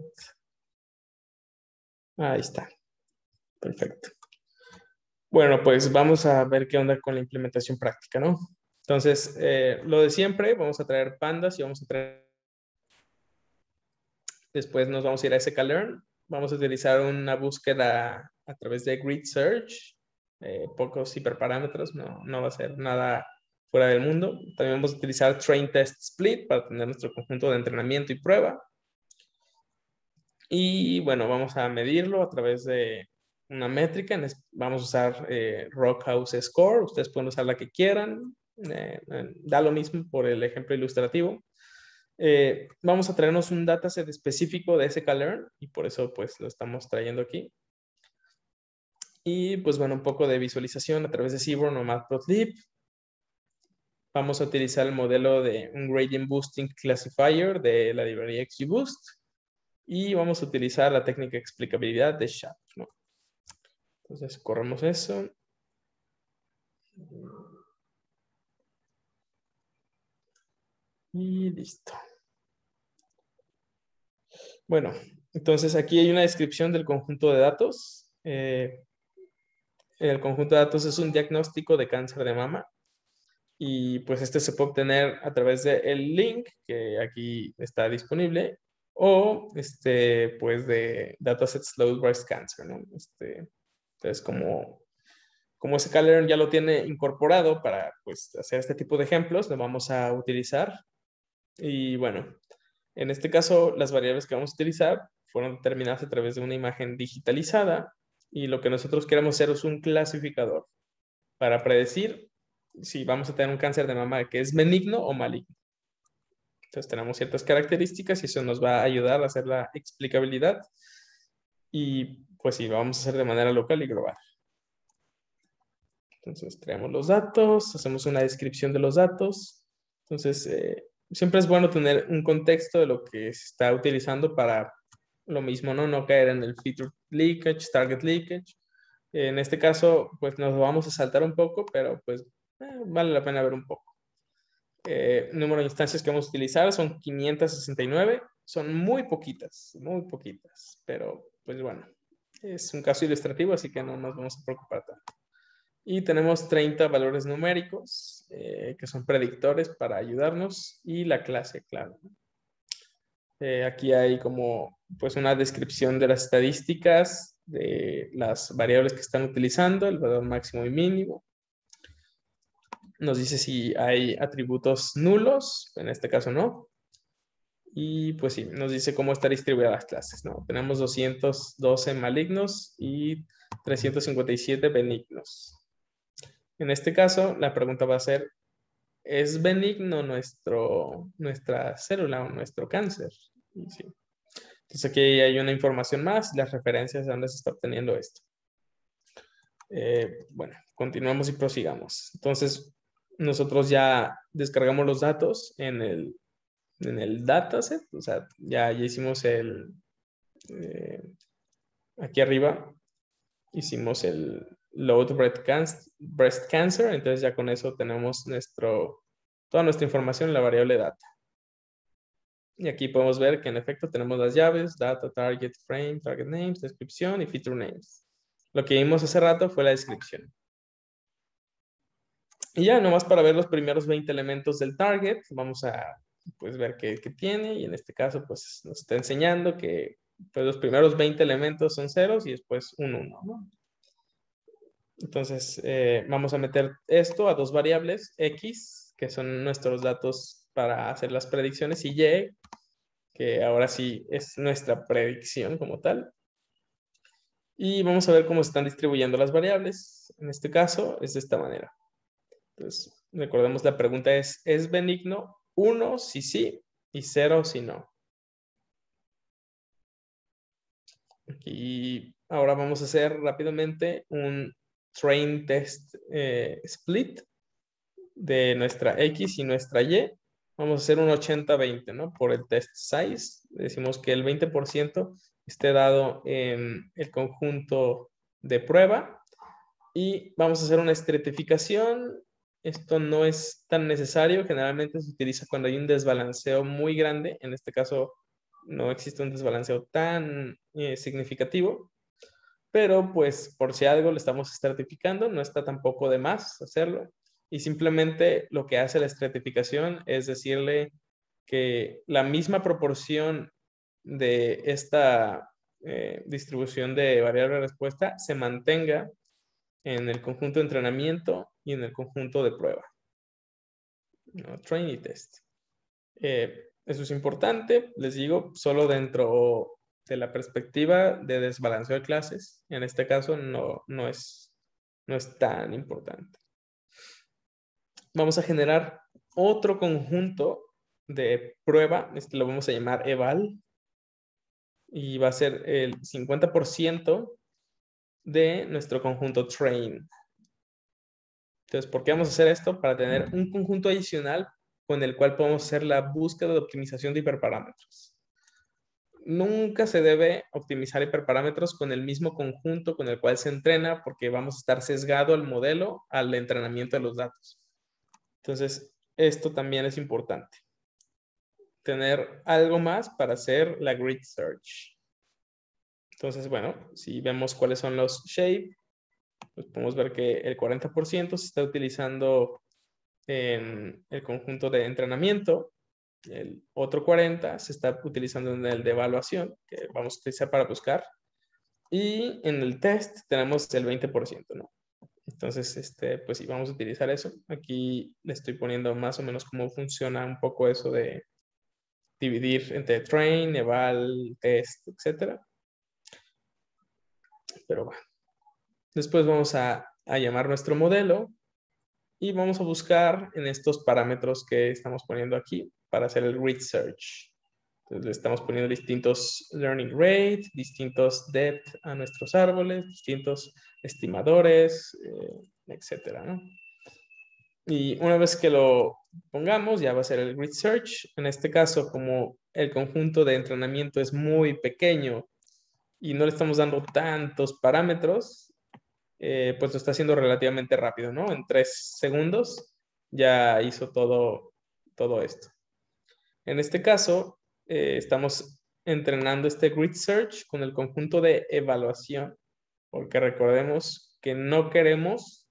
Ahí está. Perfecto. Bueno, pues vamos a ver qué onda con la implementación práctica, ¿no? Entonces, eh, lo de siempre, vamos a traer pandas y vamos a traer... Después nos vamos a ir a sklearn. Vamos a utilizar una búsqueda a través de grid search. Eh, pocos hiperparámetros, no, no va a ser nada fuera del mundo. También vamos a utilizar train test split para tener nuestro conjunto de entrenamiento y prueba. Y bueno, vamos a medirlo a través de una métrica. Vamos a usar eh, Rockhouse Score. Ustedes pueden usar la que quieran. Eh, eh, da lo mismo por el ejemplo ilustrativo. Eh, vamos a traernos un dataset específico de sklearn y por eso pues lo estamos trayendo aquí. Y pues bueno, un poco de visualización a través de Seaborn o Matplotlib. Vamos a utilizar el modelo de un Gradient Boosting Classifier de la librería XGBoost y vamos a utilizar la técnica de explicabilidad de SHAP, ¿no? Entonces corremos eso. Y listo. Bueno, entonces aquí hay una descripción del conjunto de datos. Eh, el conjunto de datos es un diagnóstico de cáncer de mama. Y pues este se puede obtener a través del link que aquí está disponible. O este, pues de Dataset Slow Breast Cancer, ¿no? Este, entonces como, como sklearn ya lo tiene incorporado para pues, hacer este tipo de ejemplos, lo vamos a utilizar. Y bueno, en este caso las variables que vamos a utilizar fueron determinadas a través de una imagen digitalizada y lo que nosotros queremos hacer es un clasificador para predecir si vamos a tener un cáncer de mama que es benigno o maligno. Entonces tenemos ciertas características y eso nos va a ayudar a hacer la explicabilidad y pues sí, lo vamos a hacer de manera local y global. Entonces traemos los datos, hacemos una descripción de los datos. Entonces eh, siempre es bueno tener un contexto de lo que se está utilizando para lo mismo, ¿no? No caer en el feature leakage, target leakage. En este caso, pues nos vamos a saltar un poco, pero pues eh, vale la pena ver un poco. Eh, número de instancias que vamos a utilizar son quinientas sesenta y nueve. Son muy poquitas, muy poquitas, pero pues bueno, es un caso ilustrativo, así que no nos vamos a preocupar tanto. Y tenemos treinta valores numéricos eh, que son predictores para ayudarnos y la clase clave. Eh, aquí hay como pues una descripción de las estadísticas, de las variables que están utilizando, el valor máximo y mínimo. Nos dice si hay atributos nulos, en este caso no. Y pues sí, nos dice cómo están distribuidas las clases, ¿no? Tenemos doscientos doce malignos y trescientos cincuenta y siete benignos. En este caso, la pregunta va a ser, ¿es benigno nuestro, nuestra célula o nuestro cáncer? Sí. Entonces aquí hay una información más, las referencias de dónde se está obteniendo esto. Eh, bueno, continuamos y prosigamos. Entonces, nosotros ya descargamos los datos en el, en el dataset. O sea, ya, ya hicimos el... Eh, aquí arriba hicimos el... Load Breast Cancer, entonces ya con eso tenemos nuestro, toda nuestra información en la variable data. Y aquí podemos ver que en efecto tenemos las llaves, data, target, frame, target names, descripción y feature names. Lo que vimos hace rato fue la descripción. Y ya nomás para ver los primeros veinte elementos del target, vamos a pues ver qué, qué tiene, y en este caso pues nos está enseñando que pues, los primeros veinte elementos son ceros y después un uno, ¿no? Entonces eh, vamos a meter esto a dos variables, X, que son nuestros datos para hacer las predicciones, y Y, que ahora sí es nuestra predicción como tal. Y vamos a ver cómo se están distribuyendo las variables. En este caso es de esta manera. Entonces recordemos, la pregunta es, ¿es benigno? uno si sí y cero si no. Y ahora vamos a hacer rápidamente un train test eh, split de nuestra X y nuestra Y. Vamos a hacer un ochenta veinte, ¿no? Por el test size. Decimos que el veinte por ciento esté dado en el conjunto de prueba. Y vamos a hacer una estratificación. Esto no es tan necesario. Generalmente se utiliza cuando hay un desbalanceo muy grande. En este caso no existe un desbalanceo tan eh, significativo. Pero pues por si algo le estamos estratificando, no está tampoco de más hacerlo. Y simplemente lo que hace la estratificación es decirle que la misma proporción de esta eh, distribución de variable de respuesta se mantenga en el conjunto de entrenamiento y en el conjunto de prueba. No, train y test. Eh, eso es importante, les digo, solo dentro de la perspectiva de desbalanceo de clases. En este caso no, no, es, no es tan importante. Vamos a generar otro conjunto de prueba. Este lo vamos a llamar eval. Y va a ser el cincuenta por ciento de nuestro conjunto train. Entonces, ¿por qué vamos a hacer esto? Para tener un conjunto adicional con el cual podemos hacer la búsqueda de optimización de hiperparámetros. Nunca se debe optimizar hiperparámetros con el mismo conjunto con el cual se entrena, porque vamos a estar sesgado al modelo, al entrenamiento de los datos. Entonces, esto también es importante. Tener algo más para hacer la grid search. Entonces, bueno, si vemos cuáles son los shape, pues podemos ver que el cuarenta por ciento se está utilizando en el conjunto de entrenamiento, el otro cuarenta por ciento se está utilizando en el de evaluación, que vamos a utilizar para buscar, y en el test tenemos el veinte por ciento, ¿no? Entonces, este, pues sí, vamos a utilizar eso. Aquí le estoy poniendo más o menos cómo funciona un poco eso de dividir entre train, eval, test, etcétera. Pero bueno. Después vamos a, a llamar nuestro modelo y vamos a buscar en estos parámetros que estamos poniendo aquí para hacer el grid search. Entonces le estamos poniendo distintos learning rate, distintos depth a nuestros árboles, distintos estimadores, eh, etcétera, ¿no? Y una vez que lo pongamos, ya va a ser el grid search. En este caso, como el conjunto de entrenamiento es muy pequeño y no le estamos dando tantos parámetros, Eh, pues lo está haciendo relativamente rápido, ¿no? En tres segundos ya hizo todo, todo esto. En este caso, eh, estamos entrenando este grid search con el conjunto de evaluación, porque recordemos que no queremos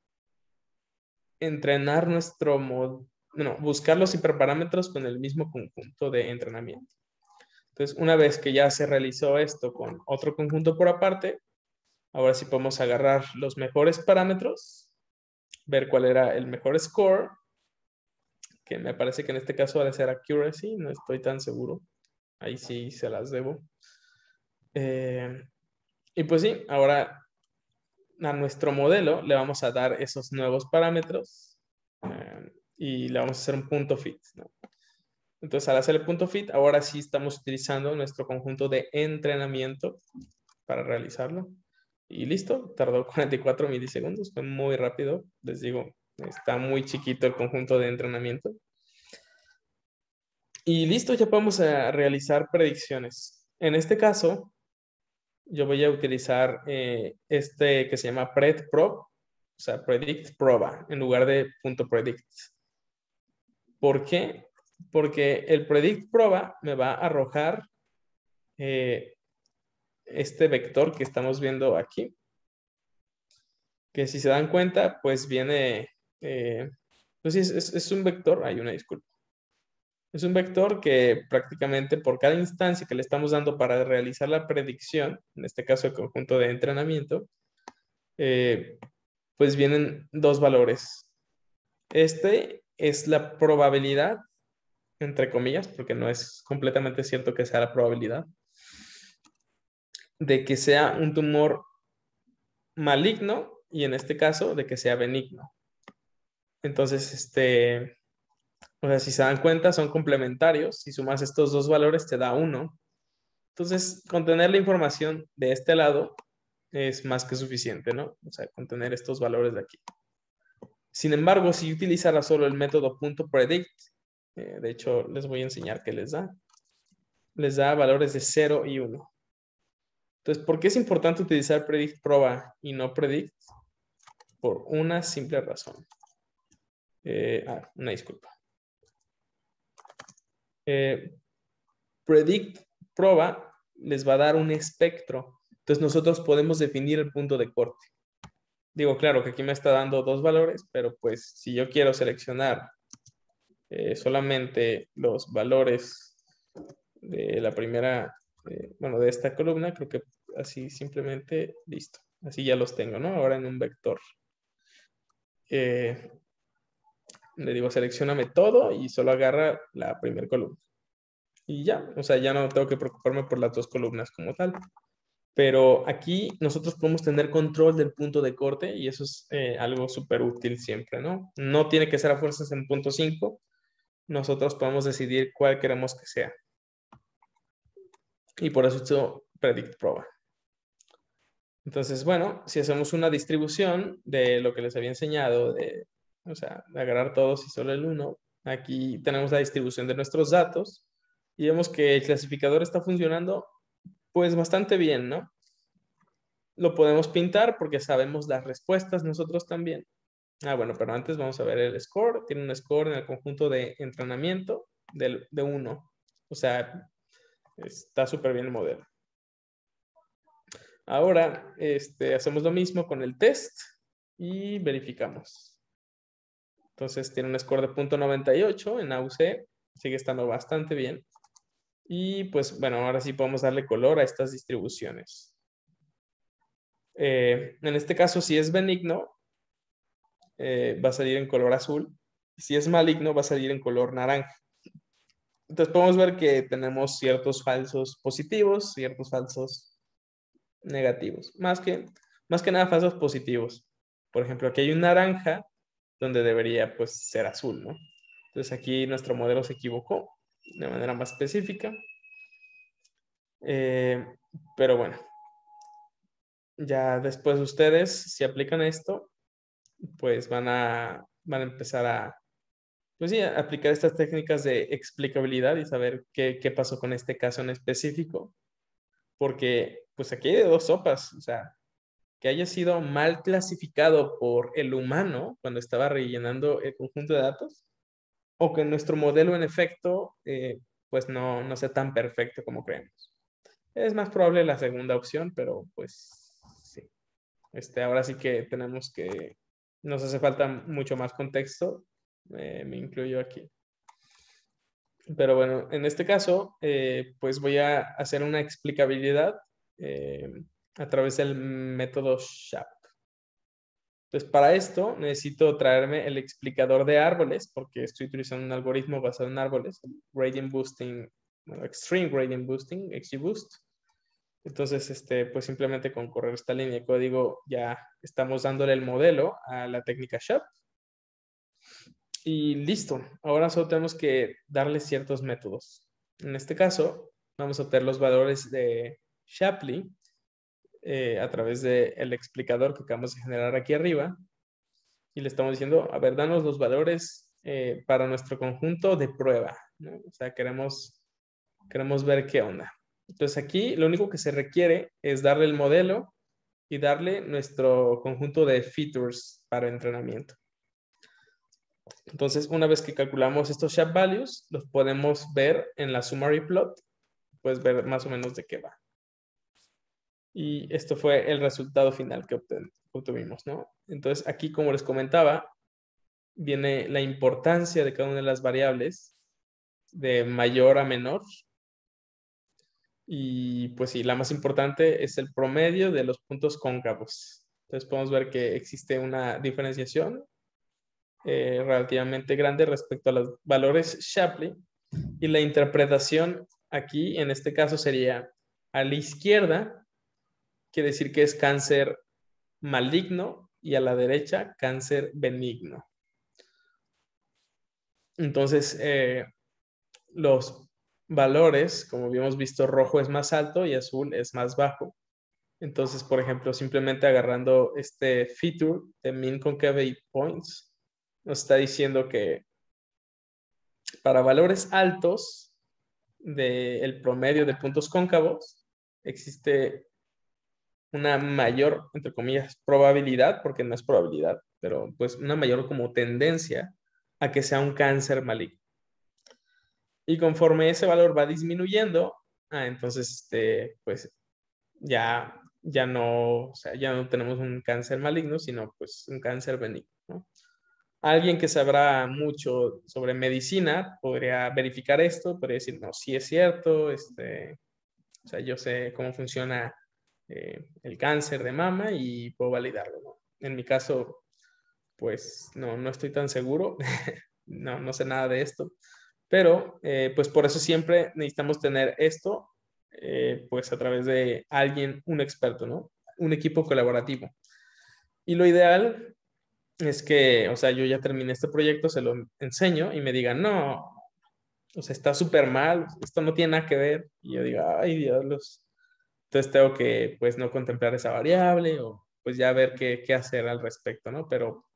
entrenar nuestro modelo, no, buscar los hiperparámetros con el mismo conjunto de entrenamiento. Entonces, una vez que ya se realizó esto con otro conjunto por aparte, ahora sí podemos agarrar los mejores parámetros, ver cuál era el mejor score, que me parece que en este caso va a ser accuracy, no estoy tan seguro. Ahí sí se las debo. Eh, y pues sí, ahora a nuestro modelo le vamos a dar esos nuevos parámetros eh, y le vamos a hacer un punto fit, ¿no? Entonces al hacer el punto fit, ahora sí estamos utilizando nuestro conjunto de entrenamiento para realizarlo. Y listo, tardó cuarenta y cuatro milisegundos, fue muy rápido. Les digo, está muy chiquito el conjunto de entrenamiento. Y listo, ya podemos a realizar predicciones. En este caso, yo voy a utilizar eh, este que se llama PredProb, o sea, predict proba, en lugar de punto predict. ¿Por qué? Porque el predict proba me va a arrojar Eh, este vector que estamos viendo aquí, que si se dan cuenta, pues viene, eh, pues es, es, es un vector, hay una disculpa, Es un vector que prácticamente por cada instancia que le estamos dando para realizar la predicción, en este caso el conjunto de entrenamiento, eh, pues vienen dos valores. Este es la probabilidad, entre comillas, porque no es completamente cierto que sea la probabilidad, de que sea un tumor maligno y en este caso de que sea benigno. Entonces, este... o sea, si se dan cuenta, son complementarios. Si sumas estos dos valores, te da uno. Entonces, contener la información de este lado es más que suficiente, ¿no? O sea, contener estos valores de aquí. Sin embargo, si utilizara solo el método .predict, eh, de hecho, les voy a enseñar qué les da. Les da valores de cero y uno. Entonces, ¿por qué es importante utilizar predict proba y no predict? Por una simple razón. Eh, ah, una disculpa. Eh, predict proba les va a dar un espectro. Entonces nosotros podemos definir el punto de corte. Digo, claro que aquí me está dando dos valores, pero pues si yo quiero seleccionar eh, solamente los valores de la primera, eh, bueno, de esta columna, creo que así simplemente, listo. Así ya los tengo, ¿no? Ahora en un vector. Eh, Le digo, seleccióname todo y solo agarra la primera columna. Y ya, o sea, ya no tengo que preocuparme por las dos columnas como tal. Pero aquí nosotros podemos tener control del punto de corte y eso es eh, algo súper útil siempre, ¿no? No tiene que ser a fuerzas en punto cinco. Nosotros podemos decidir cuál queremos que sea. Y por eso hecho predict proba. Entonces, bueno, si hacemos una distribución de lo que les había enseñado de... o sea, agarrar todos y solo el uno. Aquí tenemos la distribución de nuestros datos y vemos que el clasificador está funcionando pues bastante bien, ¿no? Lo podemos pintar porque sabemos las respuestas nosotros también. Ah, bueno, pero antes vamos a ver el score. Tiene un score en el conjunto de entrenamiento de uno. O sea, está súper bien el modelo. Ahora, este, hacemos lo mismo con el test y verificamos. Entonces tiene un score de punto noventa y ocho en A U C, sigue estando bastante bien. Y pues bueno, ahora sí podemos darle color a estas distribuciones. Eh, en este caso, si es benigno, eh, va a salir en color azul. Si es maligno, va a salir en color naranja. Entonces podemos ver que tenemos ciertos falsos positivos, ciertos falsos negativos. Más que, más que nada falsos positivos. Por ejemplo, aquí hay un naranja, donde debería pues ser azul, ¿no? Entonces aquí nuestro modelo se equivocó de manera más específica. Eh, pero bueno, ya después ustedes, si aplican esto, pues van a, van a empezar a, pues sí, a aplicar estas técnicas de explicabilidad y saber qué, qué pasó con este caso en específico. Porque pues aquí hay de dos sopas, o sea, que haya sido mal clasificado por el humano cuando estaba rellenando el conjunto de datos, o que nuestro modelo en efecto eh, pues no, no sea tan perfecto como creemos. Es más probable la segunda opción, pero pues sí. Este, ahora sí que tenemos que, nos hace falta mucho más contexto, eh, me incluyo aquí. Pero bueno, en este caso eh, pues voy a hacer una explicabilidad eh, a través del método SHAP. Entonces, para esto necesito traerme el explicador de árboles, porque estoy utilizando un algoritmo basado en árboles, Gradient Boosting, bueno, Extreme Gradient Boosting, XGBoost. Entonces, este, pues simplemente con correr esta línea de código ya estamos dándole el modelo a la técnica SHAP. Y listo. Ahora solo tenemos que darle ciertos métodos. En este caso, vamos a obtener los valores de Shapley, Eh, a través del explicador que acabamos de generar aquí arriba, y le estamos diciendo, a ver, danos los valores eh, para nuestro conjunto de prueba, ¿no? O sea, queremos, queremos ver qué onda. Entonces aquí lo único que se requiere es darle el modelo y darle nuestro conjunto de features para entrenamiento. Entonces, una vez que calculamos estos SHAP values, los podemos ver en la summary plot, pues ver más o menos de qué va. Y esto fue el resultado final que obtuvimos, ¿no? Entonces, aquí, como les comentaba, viene la importancia de cada una de las variables de mayor a menor. Y pues sí, la más importante es el promedio de los puntos cóncavos. Entonces podemos ver que existe una diferenciación eh, relativamente grande respecto a los valores Shapley. Y la interpretación aquí, en este caso, sería a la izquierda, quiere decir que es cáncer maligno, y a la derecha, cáncer benigno. Entonces, eh, los valores, como habíamos visto, rojo es más alto y azul es más bajo. Entonces, por ejemplo, simplemente agarrando este feature de mean concave points, nos está diciendo que para valores altos del promedio de puntos cóncavos, existe una mayor, entre comillas, probabilidad, porque no es probabilidad, pero pues una mayor como tendencia a que sea un cáncer maligno. Y conforme ese valor va disminuyendo, ah, entonces este, pues ya, ya, no, o sea, ya no tenemos un cáncer maligno, sino pues un cáncer benigno, ¿no? Alguien que sabrá mucho sobre medicina podría verificar esto, podría decir, no, sí es cierto, este, o sea, yo sé cómo funciona eh, el cáncer de mama y puedo validarlo, ¿no? En mi caso, pues no, no estoy tan seguro, no, no sé nada de esto, pero eh, pues por eso siempre necesitamos tener esto, eh, pues a través de alguien, un experto, ¿no? Un equipo colaborativo. Y lo ideal es que, o sea, yo ya terminé este proyecto, se lo enseño y me digan, no, o sea, está súper mal, esto no tiene nada que ver. Y yo digo, ay, diablos. Entonces tengo que, pues, no contemplar esa variable o, pues, ya ver qué, qué hacer al respecto, ¿no? Pero,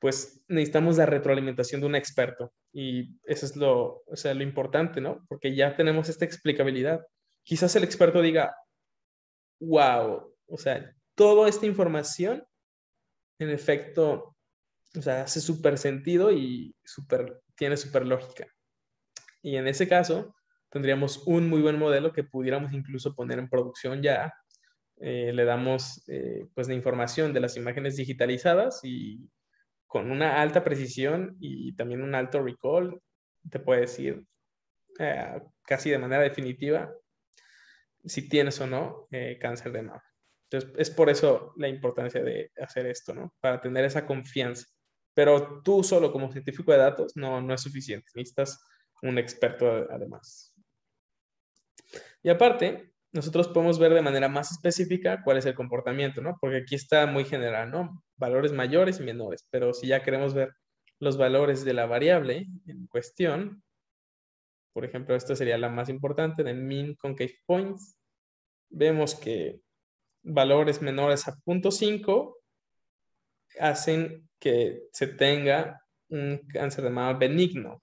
pues, necesitamos la retroalimentación de un experto. Y eso es lo, o sea, lo importante, ¿no? Porque ya tenemos esta explicabilidad. Quizás el experto diga, wow, o sea, toda esta información en efecto, o sea, hace súper sentido y super, tiene súper lógica. Y en ese caso, tendríamos un muy buen modelo que pudiéramos incluso poner en producción ya. Eh, le damos, eh, pues, la información de las imágenes digitalizadas y con una alta precisión y también un alto recall, te puede decir eh, casi de manera definitiva si tienes o no eh, cáncer de mama. Entonces, es por eso la importancia de hacer esto, ¿no? Para tener esa confianza. Pero tú solo como científico de datos no, no es suficiente. Necesitas un experto además. Y aparte, nosotros podemos ver de manera más específica cuál es el comportamiento, ¿no? Porque aquí está muy general, ¿no? Valores mayores y menores. Pero si ya queremos ver los valores de la variable en cuestión, por ejemplo, esta sería la más importante, de mean concave points, vemos que valores menores a punto cinco hacen que se tenga un cáncer de mama benigno.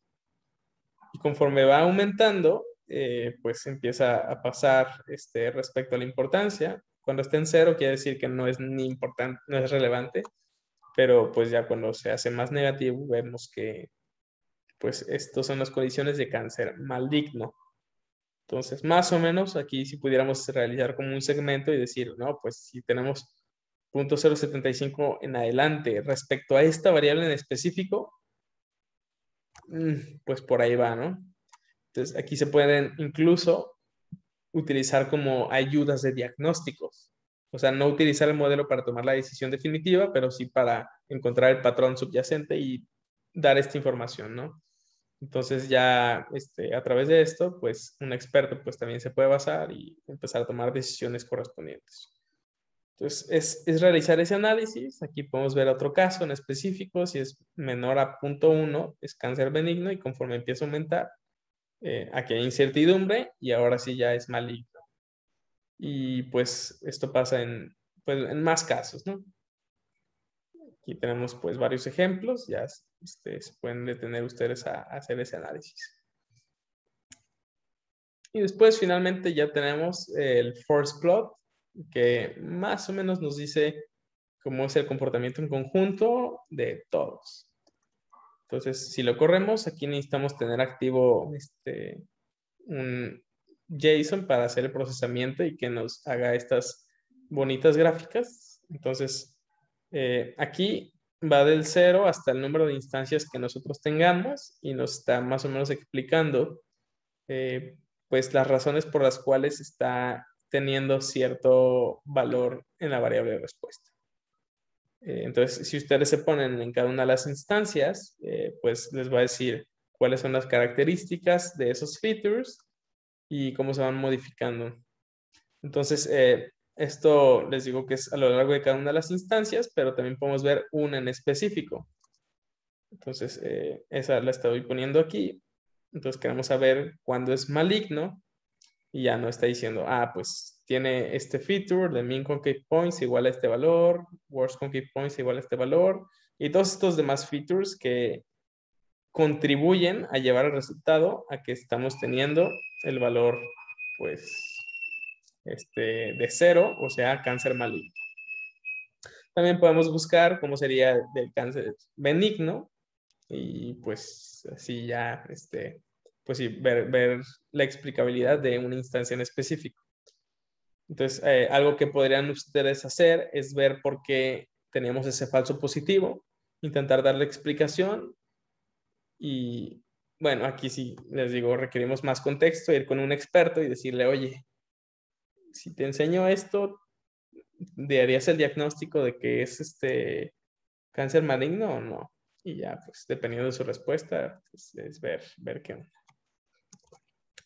Y conforme va aumentando, eh, pues empieza a pasar este, respecto a la importancia. Cuando está en cero quiere decir que no es ni importante, no es relevante, pero pues ya cuando se hace más negativo vemos que pues estos son las condiciones de cáncer maligno. Entonces, más o menos, aquí si pudiéramos realizar como un segmento y decir, no, pues si tenemos punto cero setenta y cinco en adelante respecto a esta variable en específico, pues por ahí va, ¿no? Entonces, aquí se pueden incluso utilizar como ayudas de diagnósticos. O sea, no utilizar el modelo para tomar la decisión definitiva, pero sí para encontrar el patrón subyacente y dar esta información, ¿no? Entonces ya este, a través de esto, pues un experto pues también se puede basar y empezar a tomar decisiones correspondientes. Entonces es, es realizar ese análisis. Aquí podemos ver otro caso en específico. Si es menor a punto uno, es cáncer benigno y conforme empieza a aumentar, eh, aquí hay incertidumbre y ahora sí ya es maligno. Y pues esto pasa en, pues, en más casos, ¿no? Aquí tenemos pues varios ejemplos, ya ustedes pueden detener ustedes a, a hacer ese análisis. Y después finalmente ya tenemos el force plot, que más o menos nos dice cómo es el comportamiento en conjunto de todos. Entonces si lo corremos, aquí necesitamos tener activo este, un JSON para hacer el procesamiento y que nos haga estas bonitas gráficas. Entonces... Eh, aquí va del cero hasta el número de instancias que nosotros tengamos y nos está más o menos explicando eh, pues las razones por las cuales está teniendo cierto valor en la variable de respuesta. Eh, entonces, si ustedes se ponen en cada una de las instancias, eh, pues les va a decir cuáles son las características de esos features y cómo se van modificando. Entonces, eh, esto les digo que es a lo largo de cada una de las instancias, pero también podemos ver una en específico. Entonces, eh, esa la estoy poniendo aquí. Entonces, queremos saber cuándo es maligno y ya no está diciendo, ah, pues tiene este feature de min concave points igual a este valor, worst concave points igual a este valor y todos estos demás features que contribuyen a llevar el resultado a que estamos teniendo el valor, pues, Este, de cero, o sea, cáncer maligno. También podemos buscar cómo sería del cáncer benigno y pues así ya, este, pues sí, ver, ver la explicabilidad de una instancia en específico. Entonces, eh, algo que podrían ustedes hacer es ver por qué tenemos ese falso positivo, intentar darle explicación y, bueno, aquí sí les digo, requerimos más contexto, ir con un experto y decirle, oye, si te enseño esto, ¿darías el diagnóstico de que es este cáncer maligno o no? Y ya, pues, dependiendo de su respuesta, pues, es ver, ver qué onda.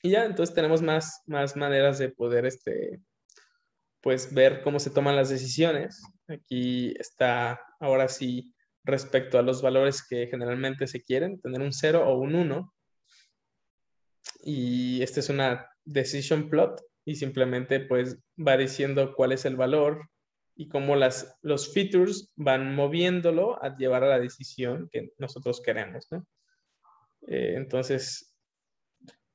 Y ya, entonces, tenemos más, más maneras de poder, este, pues, ver cómo se toman las decisiones. Aquí está, ahora sí, respecto a los valores que generalmente se quieren, tener un cero o un uno. Y esta es una decision plot. Y simplemente pues va diciendo cuál es el valor y cómo las, los features van moviéndolo a llevar a la decisión que nosotros queremos, ¿no? Eh, entonces,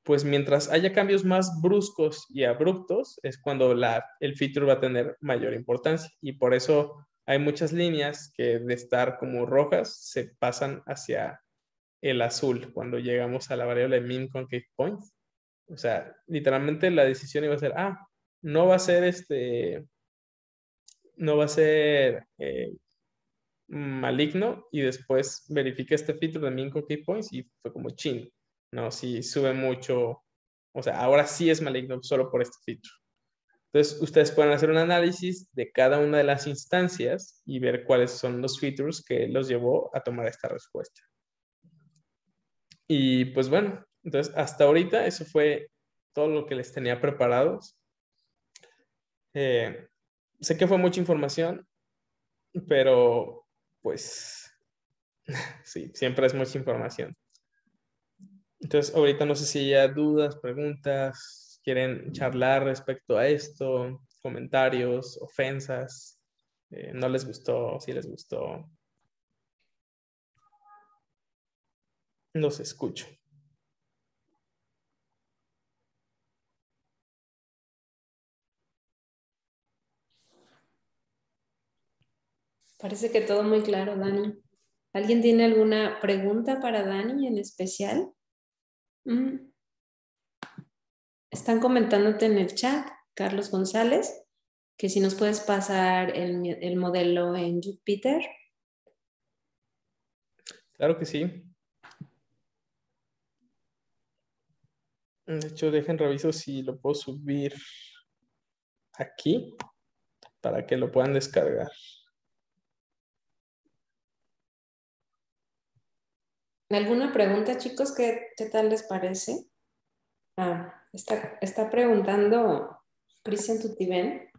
pues mientras haya cambios más bruscos y abruptos es cuando la, el feature va a tener mayor importancia. Y por eso hay muchas líneas que de estar como rojas se pasan hacia el azul cuando llegamos a la variable min concave points. O sea, literalmente la decisión iba a ser, ah, no va a ser este, no va a ser eh, maligno y después verifica este feature de min concave points y fue como chin, no, si sube mucho, o sea, ahora sí es maligno solo por este feature. Entonces, ustedes pueden hacer un análisis de cada una de las instancias y ver cuáles son los features que los llevó a tomar esta respuesta. Y pues bueno. Entonces, hasta ahorita eso fue todo lo que les tenía preparados. Eh, sé que fue mucha información, pero pues sí, siempre es mucha información. Entonces, ahorita no sé si hay dudas, preguntas, quieren charlar respecto a esto, comentarios, ofensas, eh, no les gustó, sí les gustó. Los escucho. Parece que todo muy claro, Dani. ¿Alguien tiene alguna pregunta para Dani en especial? ¿Mm? Están comentándote en el chat, Carlos González, que si nos puedes pasar el, el modelo en Jupyter. Claro que sí. De hecho, dejen reviso si lo puedo subir aquí para que lo puedan descargar. ¿Alguna pregunta, chicos? ¿Qué, qué tal les parece? Ah, está, está preguntando Christian Tutibén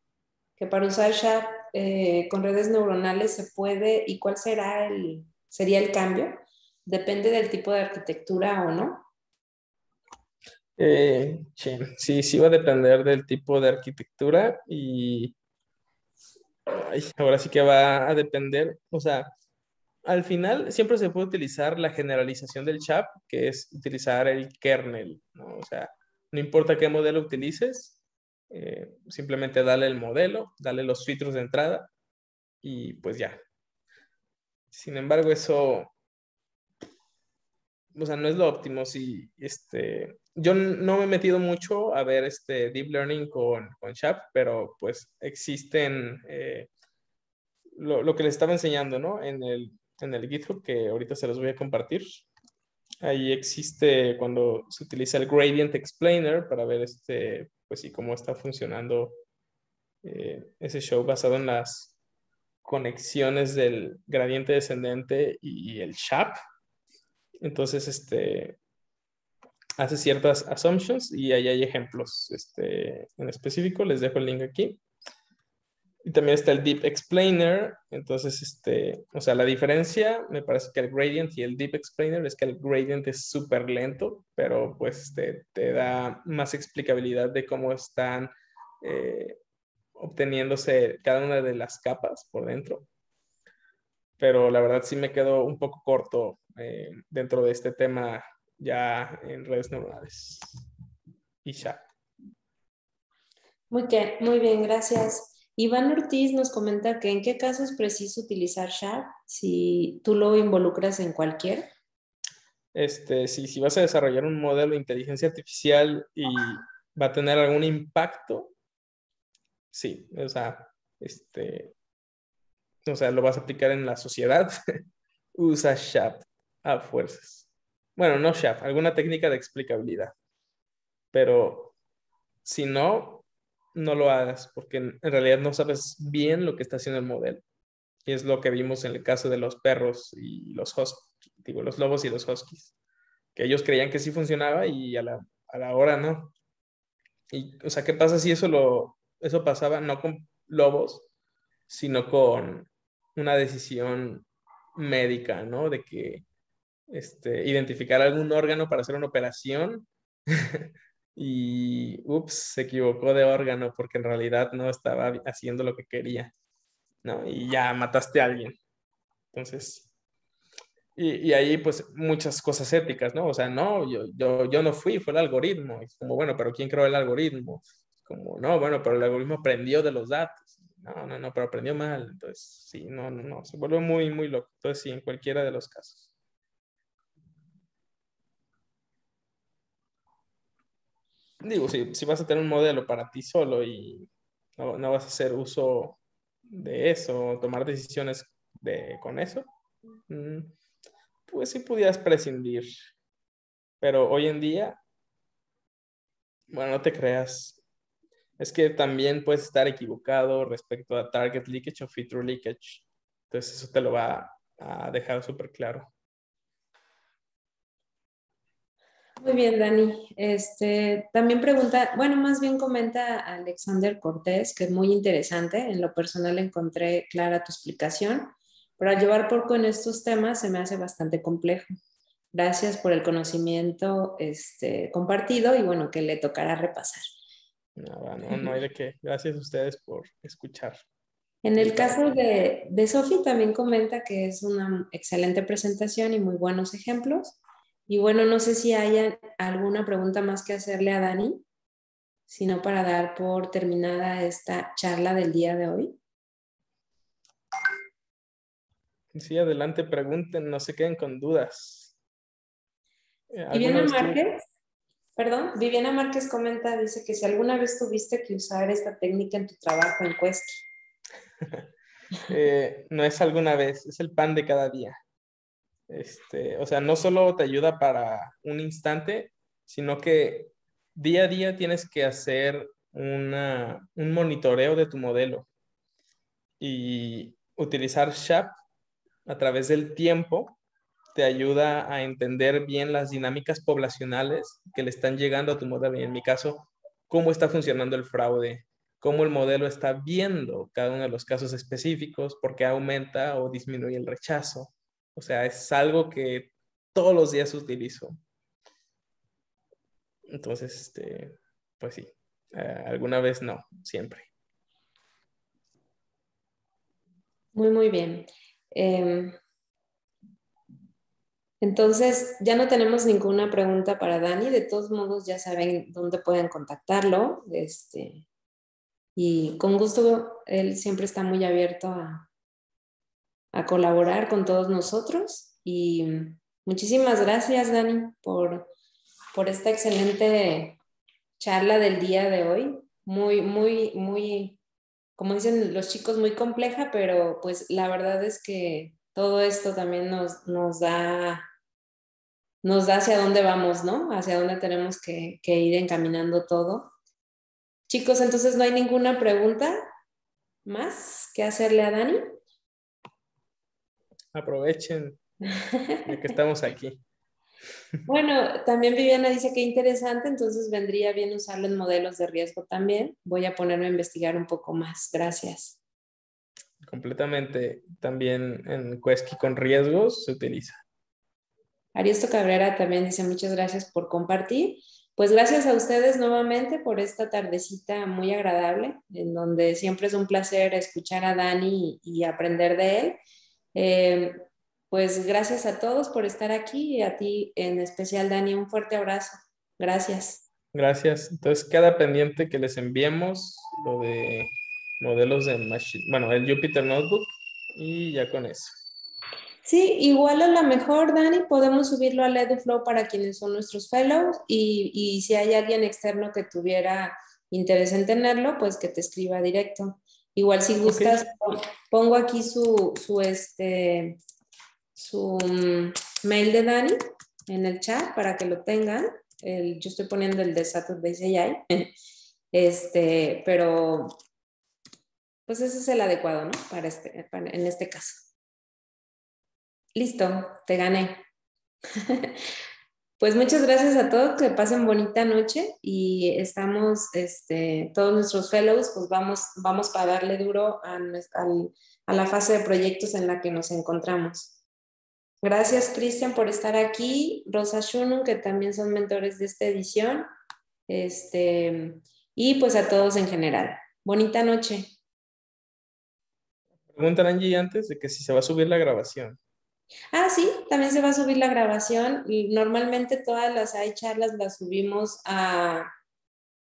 que para usar SHAP eh, con redes neuronales se puede, ¿y cuál será el, sería el cambio? ¿Depende del tipo de arquitectura o no? Eh, sí, sí va a depender del tipo de arquitectura y ay, ahora sí que va a depender, o sea, al final siempre se puede utilizar la generalización del SHAP, que es utilizar el kernel, ¿no? O sea, no importa qué modelo utilices, eh, simplemente dale el modelo, dale los filtros de entrada y pues ya. Sin embargo, eso, o sea, no es lo óptimo. Si, este, yo no me he metido mucho a ver este deep learning con, con SHAP, pero pues existen eh, lo, lo que les estaba enseñando, ¿no? En el en el GitHub, que ahorita se los voy a compartir. Ahí existe cuando se utiliza el Gradient Explainer para ver este, pues sí, cómo está funcionando eh, ese show basado en las conexiones del gradiente descendente y el S H A P. Entonces, este, hace ciertas assumptions y ahí hay ejemplos este, en específico. Les dejo el link aquí. Y también está el Deep Explainer. Entonces, este, o sea, la diferencia me parece que el Gradient y el Deep Explainer es que el Gradient es súper lento, pero pues te, te da más explicabilidad de cómo están eh, obteniéndose cada una de las capas por dentro. Pero la verdad sí me quedo un poco corto eh, dentro de este tema ya en redes neuronales. Y ya. Muy, que, muy bien, gracias. Iván Ortiz nos comenta que en qué caso es preciso utilizar S H A P si tú lo involucras en cualquier. Este, si, si vas a desarrollar un modelo de inteligencia artificial y va a tener algún impacto, sí, o sea, este, o sea, lo vas a aplicar en la sociedad, usa S H A P a fuerzas. Bueno, no S H A P, alguna técnica de explicabilidad. Pero si no, no lo hagas, porque en realidad no sabes bien lo que está haciendo el modelo. Y es lo que vimos en el caso de los perros y los huskies, digo, los lobos y los huskies, que ellos creían que sí funcionaba y a la, a la hora no. Y, o sea, ¿qué pasa si eso, lo, eso pasaba no con lobos, sino con una decisión médica, ¿no? De que este, identificar algún órgano para hacer una operación y, ups, se equivocó de órgano porque en realidad no estaba haciendo lo que quería, ¿no? Y ya mataste a alguien. Entonces, y, y ahí pues muchas cosas éticas, ¿no? O sea, no, yo, yo, yo no fui, fue el algoritmo. Es como, bueno, pero ¿quién creó el algoritmo? Es como, no, bueno, pero el algoritmo aprendió de los datos. No, no, no, pero aprendió mal. Entonces, sí, no, no, no, se volvió muy, muy loco. Entonces, sí, en cualquiera de los casos. Digo, si, si vas a tener un modelo para ti solo y no, no vas a hacer uso de eso, tomar decisiones de, con eso, pues sí pudieras prescindir. Pero hoy en día, bueno, no te creas. Es que también puedes estar equivocado respecto a target leakage o feature leakage. Entonces eso te lo va a dejar súper claro. Muy bien, Dani. Este, también pregunta, bueno, más bien comenta Alexander Cortés, que es muy interesante. En lo personal encontré clara tu explicación, pero al llevar poco en estos temas se me hace bastante complejo. Gracias por el conocimiento este, compartido y bueno, que le tocará repasar. No, no, no hay de qué. Gracias a ustedes por escuchar. En el caso de, de Sofía también comenta que es una excelente presentación y muy buenos ejemplos. Y bueno, no sé si haya alguna pregunta más que hacerle a Dani, sino para dar por terminada esta charla del día de hoy. Sí, adelante, pregunten, no se queden con dudas. Viviana Márquez, perdón, Viviana Márquez comenta, dice que si alguna vez tuviste que usar esta técnica en tu trabajo en Kueski. eh, no es alguna vez, es el pan de cada día. Este, o sea, no solo te ayuda para un instante, sino que día a día tienes que hacer una, un monitoreo de tu modelo y utilizar S H A P a través del tiempo te ayuda a entender bien las dinámicas poblacionales que le están llegando a tu modelo y en mi caso, cómo está funcionando el fraude, cómo el modelo está viendo cada uno de los casos específicos, por qué aumenta o disminuye el rechazo. O sea, es algo que todos los días utilizo. Entonces, este, pues sí, eh, alguna vez no, siempre. Muy, muy bien. Eh, entonces, ya no tenemos ninguna pregunta para Dani. De todos modos, ya saben dónde pueden contactarlo. Este, y con gusto, él siempre está muy abierto a... a colaborar con todos nosotros y muchísimas gracias Dani por, por esta excelente charla del día de hoy, muy, muy, muy, como dicen los chicos, muy compleja, pero pues la verdad es que todo esto también nos, nos da... nos da hacia dónde vamos, ¿no? Hacia dónde tenemos que, que ir encaminando todo. Chicos, entonces no hay ninguna pregunta más que hacerle a Dani. Aprovechen de que estamos aquí. Bueno, también Viviana dice que interesante, entonces vendría bien usarlo en modelos de riesgo también. Voy a ponerme a investigar un poco más. Gracias. Completamente. También en Kueski con riesgos se utiliza. Ariesto Cabrera también dice muchas gracias por compartir. Pues gracias a ustedes nuevamente por esta tardecita muy agradable, en donde siempre es un placer escuchar a Dani y aprender de él. Eh, pues gracias a todos por estar aquí y a ti en especial, Dani, un fuerte abrazo. Gracias. Gracias. Entonces queda pendiente que les enviemos lo de modelos de Machine, bueno, el Jupyter Notebook y ya con eso. Sí, igual a lo mejor, Dani, podemos subirlo al EduFlow para quienes son nuestros fellows y, y si hay alguien externo que tuviera interés en tenerlo, pues que te escriba directo. Igual si gustas, okay. Pongo aquí su, su, este, su mail de Dani en el chat para que lo tengan. El, yo estoy poniendo el de Saturdays A I, este, pero pues ese es el adecuado, ¿no? Para este, para, en este caso. Listo, te gané. Pues muchas gracias a todos, que pasen bonita noche y estamos, este, todos nuestros fellows, pues vamos, vamos para darle duro a, a la fase de proyectos en la que nos encontramos. Gracias, Christian, por estar aquí. Rosa Shunun, que también son mentores de esta edición. Este, y pues a todos en general. Bonita noche. Preguntan, Angie, antes de que si se va a subir la grabación. Ah, sí, también se va a subir la grabación. Normalmente todas las iCharlas las subimos a,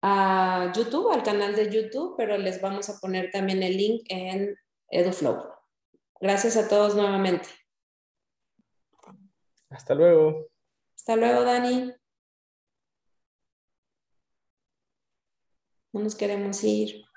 a YouTube, al canal de YouTube, pero les vamos a poner también el link en EduFlow. Gracias a todos nuevamente. Hasta luego. Hasta luego, Dani. No nos queremos ir.